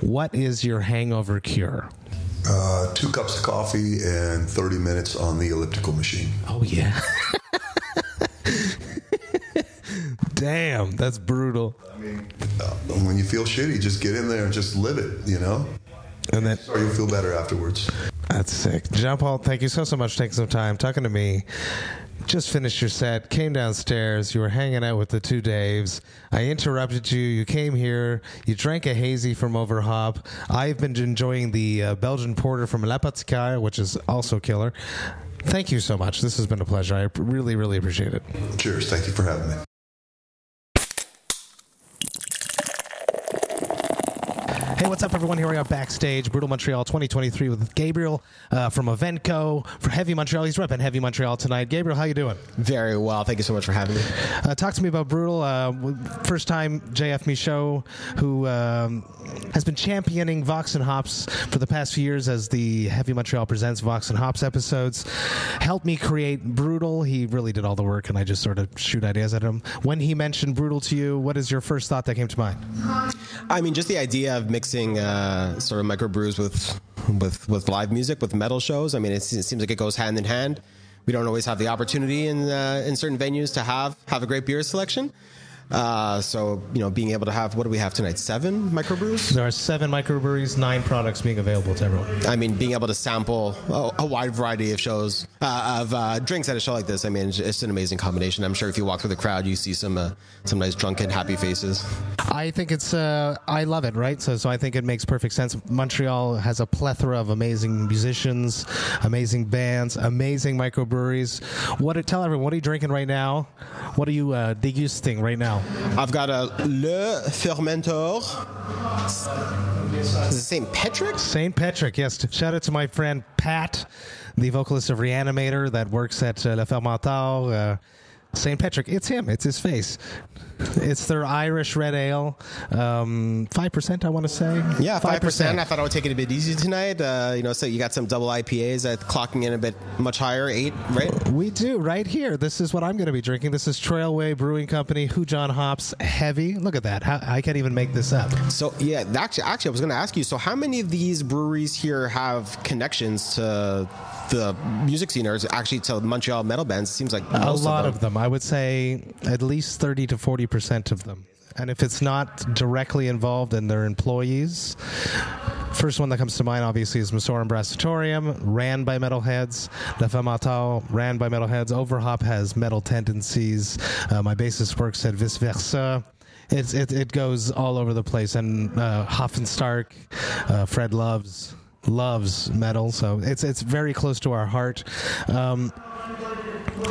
What is your hangover cure? Uh, two cups of coffee and thirty minutes on the elliptical machine. Oh, yeah. Damn, that's brutal. I mean, uh, when you feel shitty, just get in there and just live it, you know? And then you'll feel better afterwards. That's sick. Jean-Paul, thank you so, so much for taking some time talking to me. Just finished your set, came downstairs, you were hanging out with the two Daves. I interrupted you, you came here, you drank a hazy from Overhop. I've been enjoying the uh, Belgian porter from L'Apothicaire, which is also killer. Thank you so much. This has been a pleasure. I really, really appreciate it. Cheers. Thank you for having me. Hey, what's up, everyone? Here we are backstage, Brutal Montreal twenty twenty-three with Gabriel uh, from Eventco for Heavy Montreal. He's repping Heavy Montreal tonight. Gabriel, how you doing? Very well. Thank you so much for having me. Uh, talk to me about Brutal. Uh, first time J F Michaud, who um, has been championing Vox and Hops for the past few years as the Heavy Montreal Presents Vox and Hops episodes, helped me create Brutal. He really did all the work, and I just sort of shoot ideas at him. When he mentioned Brutal to you, what is your first thought that came to mind? I mean, just the idea of mixing Uh, sort of microbrews with, with with live music, with metal shows. I mean, it, it seems like it goes hand in hand. We don't always have the opportunity in uh, in certain venues to have have a great beer selection. Uh, so, you know, being able to have, what do we have tonight? Seven microbrews? There are seven microbreweries, nine products being available to everyone. I mean, being able to sample a, a wide variety of shows, uh, of uh, drinks at a show like this, I mean, it's, it's an amazing combination. I'm sure if you walk through the crowd, you see some uh, some nice drunken, happy faces. I think it's, uh, I love it, right? So, so I think it makes perfect sense. Montreal has a plethora of amazing musicians, amazing bands, amazing microbreweries. What, tell everyone, what are you drinking right now? What are you uh, degusting right now? I've got a Le Fermentor. Is it Saint Patrick? Saint Patrick, yes. Shout out to my friend Pat, the vocalist of Reanimator that works at uh, Le Fermentor. Uh, Saint Patrick, it's him. It's his face. It's their Irish red ale. Um, five percent, I want to say. Yeah, five percent. five percent. I thought I would take it a bit easy tonight. Uh, you know, so you got some double I P As that clocking in a bit much higher, eight, right? We do, right here. This is what I'm going to be drinking. This is Trailway Brewing Company, Hujan Hops Heavy. Look at that. How, I can't even make this up. So, yeah, actually, actually I was going to ask you, so how many of these breweries here have connections to the music scene or actually to Montreal metal bands? It seems like most a lot of them. Of them. I would say at least thirty to forty percent of them. And if it's not directly involved in their employees, first one that comes to mind, obviously, is Massorum Brassatorium, ran by metalheads. La Femme ran by metalheads. Overhop has metal tendencies. Uh, my bassist works at Vice Versa. It's, it, it goes all over the place. And uh, Hoffenstark, uh, Fred loves, loves metal. So it's, it's very close to our heart. Um,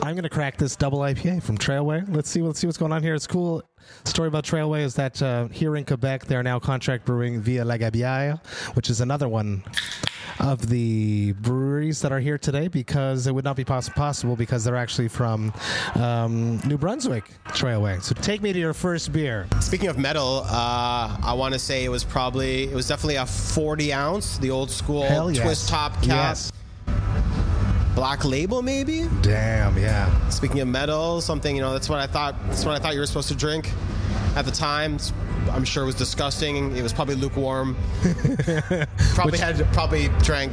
I'm gonna crack this double I P A from Trailway. Let's see. Let's see what's going on here. It's cool. Story about Trailway is that uh, here in Quebec, they are now contract brewing via La Gabière, which is another one of the breweries that are here today because it would not be poss possible because they're actually from um, New Brunswick, Trailway. So take me to your first beer. Speaking of metal, uh, I want to say it was probably it was definitely a forty ounce, the old school Hell yes. twist top cap. Yes. Black Label, maybe? Damn, yeah. Speaking of metal, something, you know, that's what I thought that's what I thought you were supposed to drink at the time. I'm sure it was disgusting. It was probably lukewarm. probably Which, had probably drank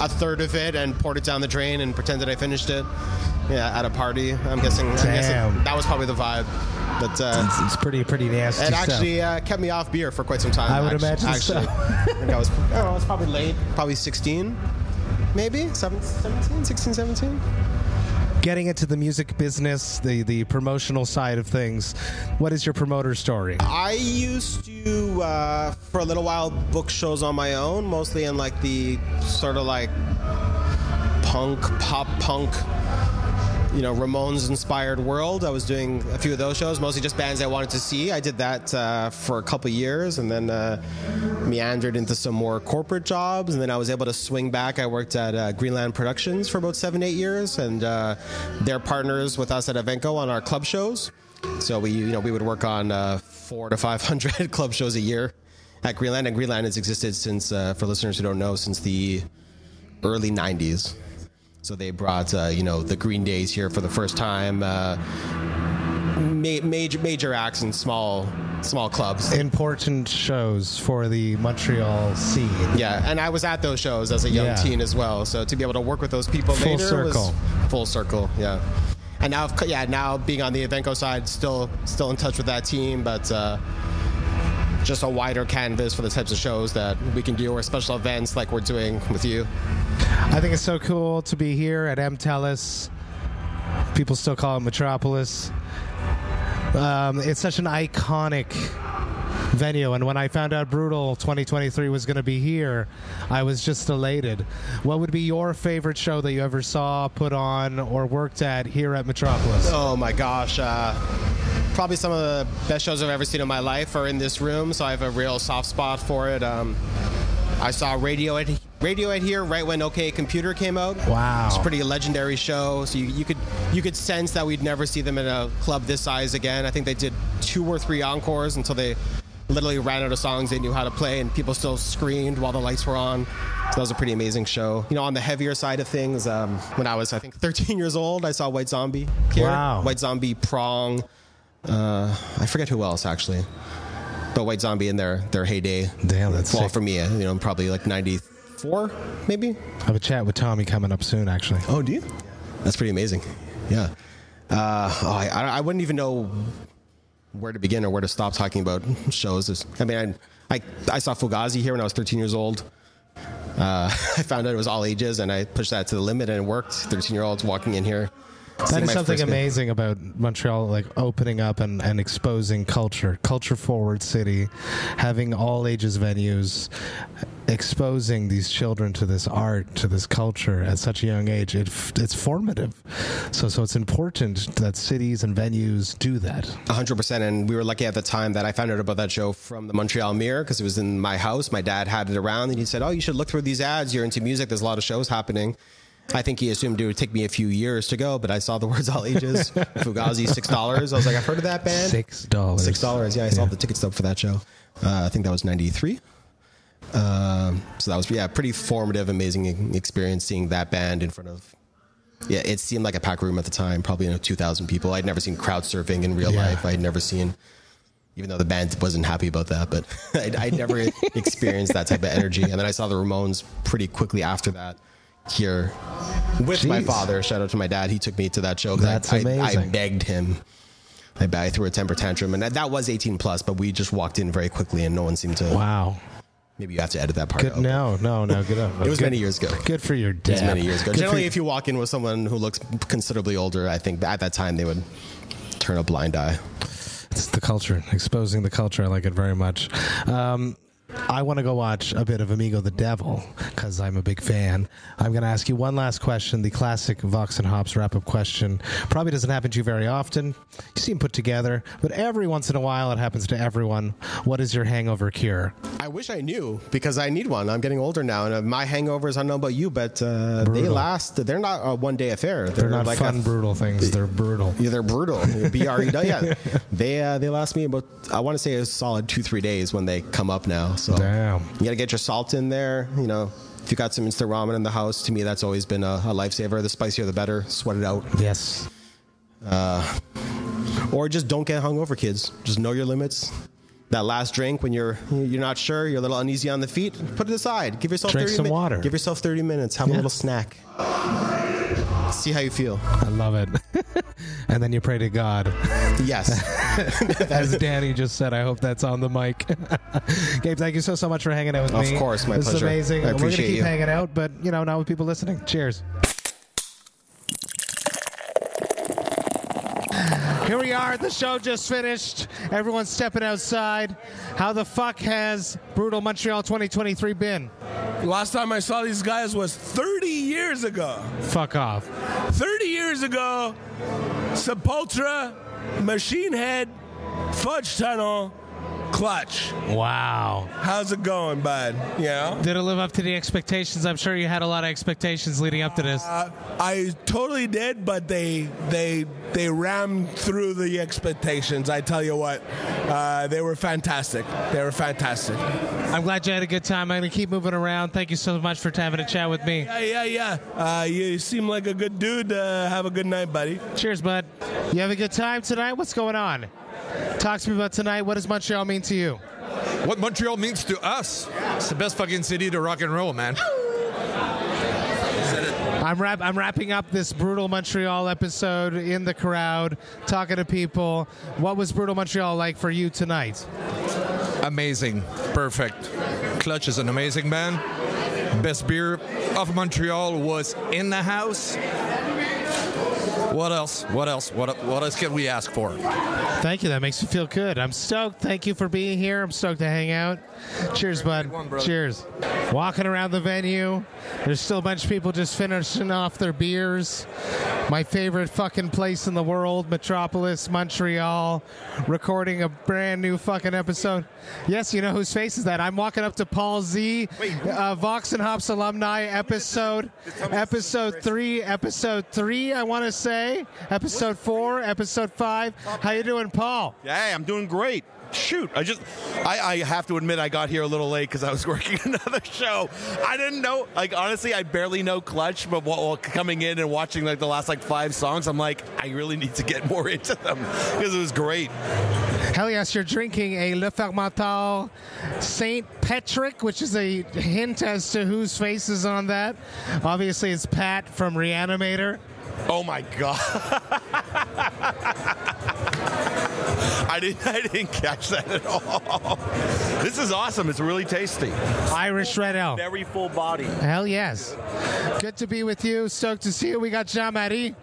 a third of it and poured it down the drain and pretended I finished it. Yeah, at a party. I'm guessing, I'm guessing that was probably the vibe. But uh, it's, it's pretty, pretty nasty. It actually uh, kept me off beer for quite some time. I would actually, imagine actually. so. I think I was, I don't know, it was probably late, probably sixteen. Maybe seventeen, sixteen, seventeen. Getting into the music business, the, the promotional side of things, what is your promoter story? I used to uh, for a little while, book shows on my own, mostly in like the sort of like punk, pop punk, you know, Ramones-inspired world. I was doing a few of those shows, mostly just bands I wanted to see. I did that uh, for a couple years, and then uh, meandered into some more corporate jobs, and then I was able to swing back. I worked at uh, Greenland Productions for about seven, eight years, and uh, they're partners with us at Evenco on our club shows. So we, you know, we would work on uh, four to five hundred club shows a year at Greenland, and Greenland has existed since, uh, for listeners who don't know, since the early nineties. So they brought, uh, you know, the Green Days here for the first time, uh, ma major major acts in small small clubs. Important shows for the Montreal scene. Yeah, and I was at those shows as a young yeah. teen as well. So to be able to work with those people full later circle. was full circle. Yeah, and now, yeah, now being on the Evenco side, still still in touch with that team, but. Uh, just a wider canvas for the types of shows that we can do, or special events like we're doing with you. I think it's so cool to be here at M TELUS. People still call it Metropolis. Um, it's such an iconic venue, and when I found out Brutal twenty twenty-three was going to be here, I was just elated. What would be your favorite show that you ever saw, put on, or worked at here at Metropolis? Oh my gosh. Uh... Probably some of the best shows I've ever seen in my life are in this room, so I have a real soft spot for it. Um, I saw Radiohead, Radiohead here right when OK Computer came out. Wow, it's a pretty legendary show. So you, you could you could sense that we'd never see them in a club this size again. I think they did two or three encores until they literally ran out of songs they knew how to play, and people still screamed while the lights were on. So that was a pretty amazing show. You know, on the heavier side of things, um, when I was I think thirteen years old, I saw White Zombie here. Wow, White Zombie, Prong. Uh, I forget who else actually, but White Zombie in their their heyday. Damn, that's well sick. For me, you know, probably like ninety-four, maybe. I have a chat with Tommy coming up soon, actually. Oh, do you? That's pretty amazing. Yeah. Uh, oh, I I wouldn't even know where to begin or where to stop talking about shows. I mean, I I, I saw Fugazi here when I was thirteen years old. Uh, I found out it was all ages, and I pushed that to the limit, and it worked. thirteen-year-olds walking in here. That is something amazing about Montreal, like opening up and, and exposing culture, culture forward city, having all ages venues, exposing these children to this art, to this culture at such a young age. It, it's formative. So, so it's important that cities and venues do that. one hundred percent. And we were lucky at the time that I found out about that show from the Montreal Mirror, because it was in my house. My dad had it around and he said, oh, you should look through these ads. You're into music. There's a lot of shows happening. I think he assumed it would take me a few years to go, but I saw the words all ages. Fugazi, six dollars. I was like, I've heard of that band. six dollars. six dollars. Yeah, I saw yeah. the ticket stub for that show. Uh, I think that was ninety-three. Um, so that was, yeah, pretty formative, amazing experience seeing that band in front of, yeah, it seemed like a packed room at the time, probably, you know, two thousand people. I'd never seen crowd surfing in real yeah. life. I'd never seen, even though the band wasn't happy about that, but I'd, I'd never experienced that type of energy. And then I saw the Ramones pretty quickly after that. Here with Jeez. my father. Shout out to my dad. He took me to that show. That's I, amazing. I, I begged him. I, I threw a temper tantrum, and that, that was eighteen plus, but we just walked in very quickly and no one seemed to. Wow. Maybe you have to edit that part. Good, out. No, no, no. Good. It was good, many years ago. Good for your dad. It was many years ago. Good Generally, if you walk in with someone who looks considerably older, I think at that time they would turn a blind eye. It's the culture, exposing the culture. I like it very much. Um, I want to go watch a bit of Amigo the Devil because I'm a big fan. I'm going to ask you one last question, the classic Vox and Hops wrap-up question. Probably doesn't happen to you very often. You seem put together, but every once in a while it happens to everyone. What is your hangover cure? I wish I knew because I need one. I'm getting older now, and my hangovers, I don't know about you, but uh, they last. They're not a one-day affair. They're, they're not like fun, brutal things. They're brutal. Yeah, they're brutal. B R E W. Yeah. They, uh, they last me about, I want to say, a solid two, three days when they come up now. So damn. You got to get your salt in there. You know, if you got some instant ramen in the house, to me, that's always been a, a lifesaver. The spicier, the better. Sweat it out. Yes. Uh, or just don't get hungover, kids. Just know your limits. That last drink, when you're you're not sure, you're a little uneasy on the feet, put it aside. Give yourself drink some water. Give yourself thirty minutes. Have yeah. a little snack. See how you feel. I love it. And then you pray to God. Yes. As Danny just said, I hope that's on the mic. Gabe, thank you so, so much for hanging out with of me. Of course, my this pleasure. This is amazing. I appreciate We're going to keep you. hanging out, but, you know, now with people listening. Cheers. Here we are. The show just finished. Everyone's stepping outside. How the fuck has Brutal Montreal twenty twenty-three been? Last time I saw these guys was thirty years ago. Fuck off. thirty years ago, Sepultura, Machine Head, Fudge Tunnel, Clutch. Wow. How's it going, bud? Yeah. Did it live up to the expectations? I'm sure you had a lot of expectations leading up to this. Uh, I totally did, but they they they rammed through the expectations. I tell you what, uh, they were fantastic. They were fantastic. I'm glad you had a good time. I'm going to keep moving around. Thank you so much for having a chat with me. Yeah, yeah, yeah. Uh, you seem like a good dude. Uh, have a good night, buddy. Cheers, bud. You have a good time tonight? What's going on? Talk to me about tonight. What does Montreal mean to you? What Montreal means to us? It's the best fucking city to rock and roll, man. I'm, wrap I'm wrapping up this Brutal Montreal episode in the crowd, talking to people. What was Brutal Montreal like for you tonight? Amazing. Perfect. Clutch is an amazing band. Best beer of Montreal was in the house. What else? What else? What, what else can we ask for? Thank you. That makes me feel good. I'm stoked. Thank you for being here. I'm stoked to hang out. Cheers, bud. One, cheers. Walking around the venue, there's still a bunch of people just finishing off their beers. My favorite fucking place in the world, Metropolis, Montreal, recording a brand new fucking episode. Yes, you know whose face is that? I'm walking up to Paul Z, Wait, uh, Vox and Hops alumni episode, episode three, episode three, I want to say. Episode four, episode five. How you doing, Paul? Yeah, I'm doing great. Shoot, I just, I, I have to admit I got here a little late because I was working another show. I didn't know, like, honestly, I barely know Clutch, but while coming in and watching, like, the last, like, five songs, I'm like, I really need to get more into them because it was great. Hell yes, you're drinking a Le Fermental Saint Patrick, which is a hint as to whose face is on that. Obviously, it's Pat from Reanimator. Oh my God. I didn't I didn't catch that at all. This is awesome. It's really tasty. Irish Red Ale. Very full body. Hell yes. Good to be with you. Stoked to see you. We got Jean-Marie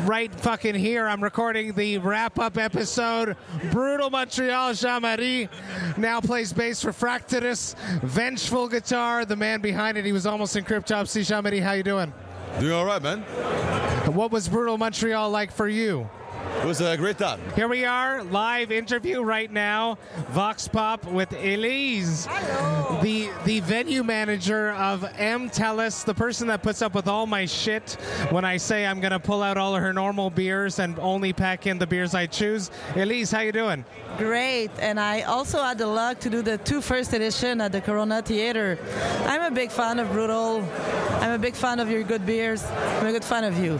right fucking here. I'm recording the wrap-up episode. Brutal Montreal. Jean-Marie now plays bass for Fracturus. Vengeful guitar. The man behind it. He was almost in Cryptopsy. Jean-Marie, how you doing? Doing all right, man. What was Brutal Montreal like for you? It was a great time. Here we are, live interview right now. Vox Pop with Elise, the, the venue manager of M. Telus, the person that puts up with all my shit when I say I'm going to pull out all of her normal beers and only pack in the beers I choose. Elise, how you doing? Great, and I also had the luck to do the two first edition at the Corona Theater. I'm a big fan of Brutal. I'm a big fan of your good beers. I'm a good fan of you.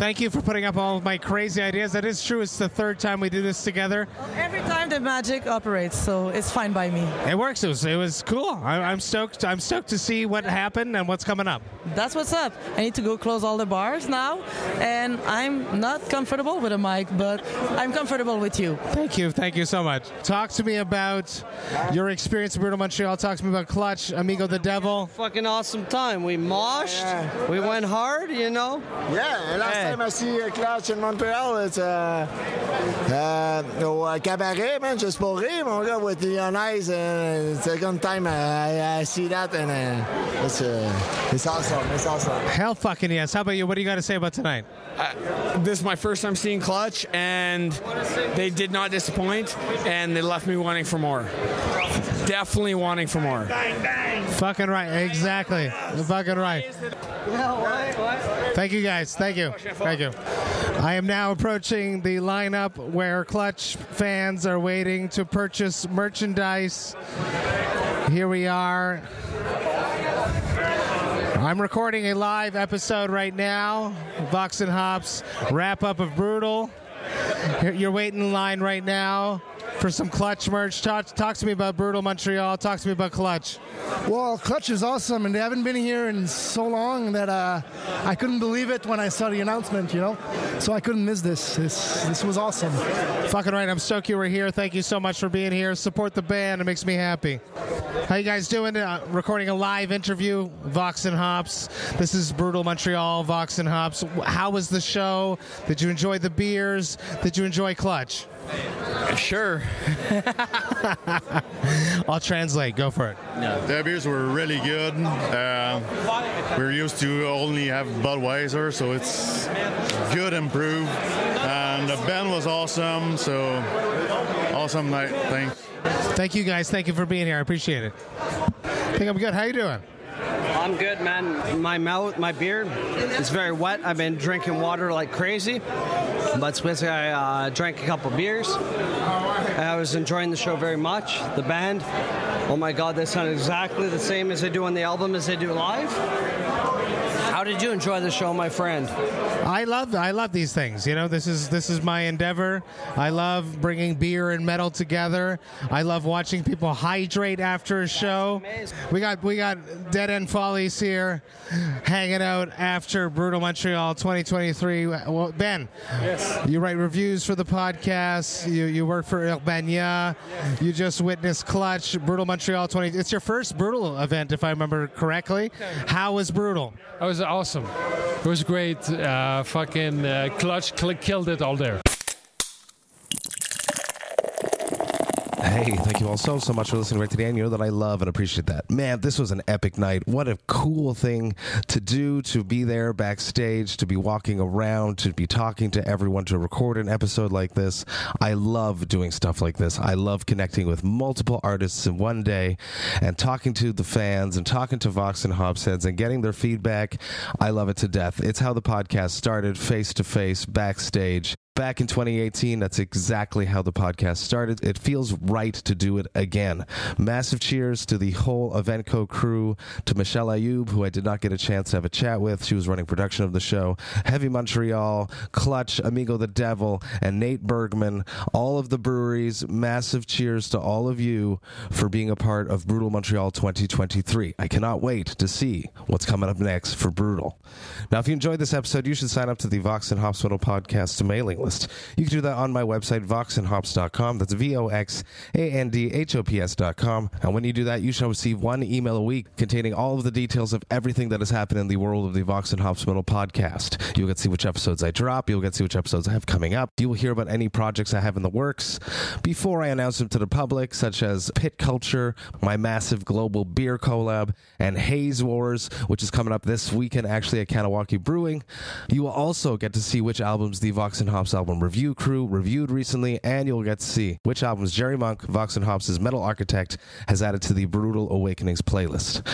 Thank you for putting up all of my crazy ideas. That is true. It's the third time we do this together. Well, every time the magic operates, so it's fine by me. It works. It was, it was cool. I, I'm stoked. I'm stoked to see what happened and what's coming up. That's what's up. I need to go close all the bars now, and I'm not comfortable with a mic, but I'm comfortable with you. Thank you. Thank you so much. Talk to me about your experience at Brutal Montreal. Talk to me about Clutch, Amigo the Devil. Fucking awesome time. We moshed. Yeah. We went hard, you know. Yeah. Last yeah. time I see uh, Clutch in Montreal, it's uh, uh, au uh, cabaret, man. Just pour rire, mon gars, with Leon Eyes. Uh, second time I, I see that, and uh, it's uh, it's awesome. It's awesome. Hell fucking yes. How about you? What do you got to say about tonight? Uh, this is my first time seeing Clutch, and they did not disappoint, and they left me wanting for more. Definitely wanting for more. Bang, bang. Fucking right. Exactly. Fucking right. Thank you, guys. Thank you. Thank you. I am now approaching the lineup where Clutch fans are waiting to purchase merchandise. Here we are. I'm recording a live episode right now. Vox and Hops wrap up of Brutal. You're waiting in line right now. for some Clutch merch. Talk, talk to me about Brutal Montreal. Talk to me about Clutch. Well, Clutch is awesome, and they haven't been here in so long that uh, I couldn't believe it when I saw the announcement, you know? So I couldn't miss this. This, this was awesome. Fucking right. I'm stoked you were here. Thank you so much for being here. Support the band. It makes me happy. How you guys doing? Uh, recording a live interview, Vox and Hops. This is Brutal Montreal, Vox and Hops. How was the show? Did you enjoy the beers? Did you enjoy Clutch? Sure. I'll translate. Go for it. No. The beers were really good. Uh, we're used to only have Budweiser, so it's good improved. And the band was awesome, so awesome night. Thanks. Thank you, guys. Thank you for being here. I appreciate it. I think I'm good. How you doing? I'm good, man. My mouth, my beard is very wet. I've been drinking water like crazy. But basically, I uh, drank a couple beers. I was enjoying the show very much. The band, oh my God, they sound exactly the same as they do on the album as they do live. How did you enjoy the show, my friend? I love I love these things. You know, this is this is my endeavor. I love bringing beer and metal together. I love watching people hydrate after a show. We got we got Dead End Follies here, hanging out after Brutal Montreal twenty twenty-three. Well, Ben, yes, you write reviews for the podcast. You you work for Urbania. Yes. You just witnessed Clutch, Brutal Montreal twenty. It's your first Brutal event, if I remember correctly. How was Brutal? I was awesome. It was great. Uh, fucking uh, Clutch cl killed it all there. Hey, thank you all so, so much for listening right today. And you know that I love and appreciate that. Man, this was an epic night. What a cool thing to do, to be there backstage, to be walking around, to be talking to everyone, to record an episode like this. I love doing stuff like this. I love connecting with multiple artists in one day and talking to the fans and talking to Vox and Hops heads and getting their feedback. I love it to death. It's how the podcast started, face-to-face, backstage. Back in twenty eighteen, that's exactly how the podcast started. It feels right to do it again. Massive cheers to the whole Eventco crew, to Michelle Ayoub, who I did not get a chance to have a chat with. She was running production of the show. Heavy Montreal, Clutch, Amigo the Devil, and Nate Bergman, all of the breweries. Massive cheers to all of you for being a part of Brutal Montreal twenty twenty-three. I cannot wait to see what's coming up next for Brutal. Now, if you enjoyed this episode, you should sign up to the Vox and Hops Metal Podcast mailing list. You can do that on my website, vox and hops dot com. That's V O X A N D H O P S dot com. And when you do that, you shall receive one email a week containing all of the details of everything that has happened in the world of the Vox and Hops Metal Podcast. You'll get to see which episodes I drop. You'll get to see which episodes I have coming up. You will hear about any projects I have in the works before I announce them to the public, such as Pit Culture, my massive global beer collab, and Haze Wars, which is coming up this weekend, actually, at Kanawaki Brewing. You will also get to see which albums the Vox and Hops album review crew reviewed recently, and you'll get to see which albums Jerry Monk, Vox and Hops' metal architect, has added to the Brutal Awakenings playlist.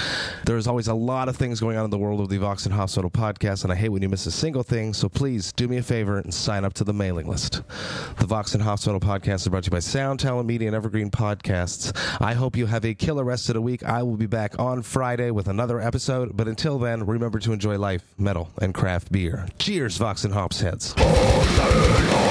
There's always a lot of things going on in the world of the Vox and Hops Metal Podcast, and I hate when you miss a single thing, so please do me a favor and sign up to the mailing list. The Vox and Hops Metal Podcast is brought to you by Sound Talent Media and Evergreen Podcasts. I hope you have a killer rest of the week. I will be back on Friday with another episode, but until then, remember to enjoy life, metal, and craft beer. Cheers, Vox and Hops heads. Oh, no.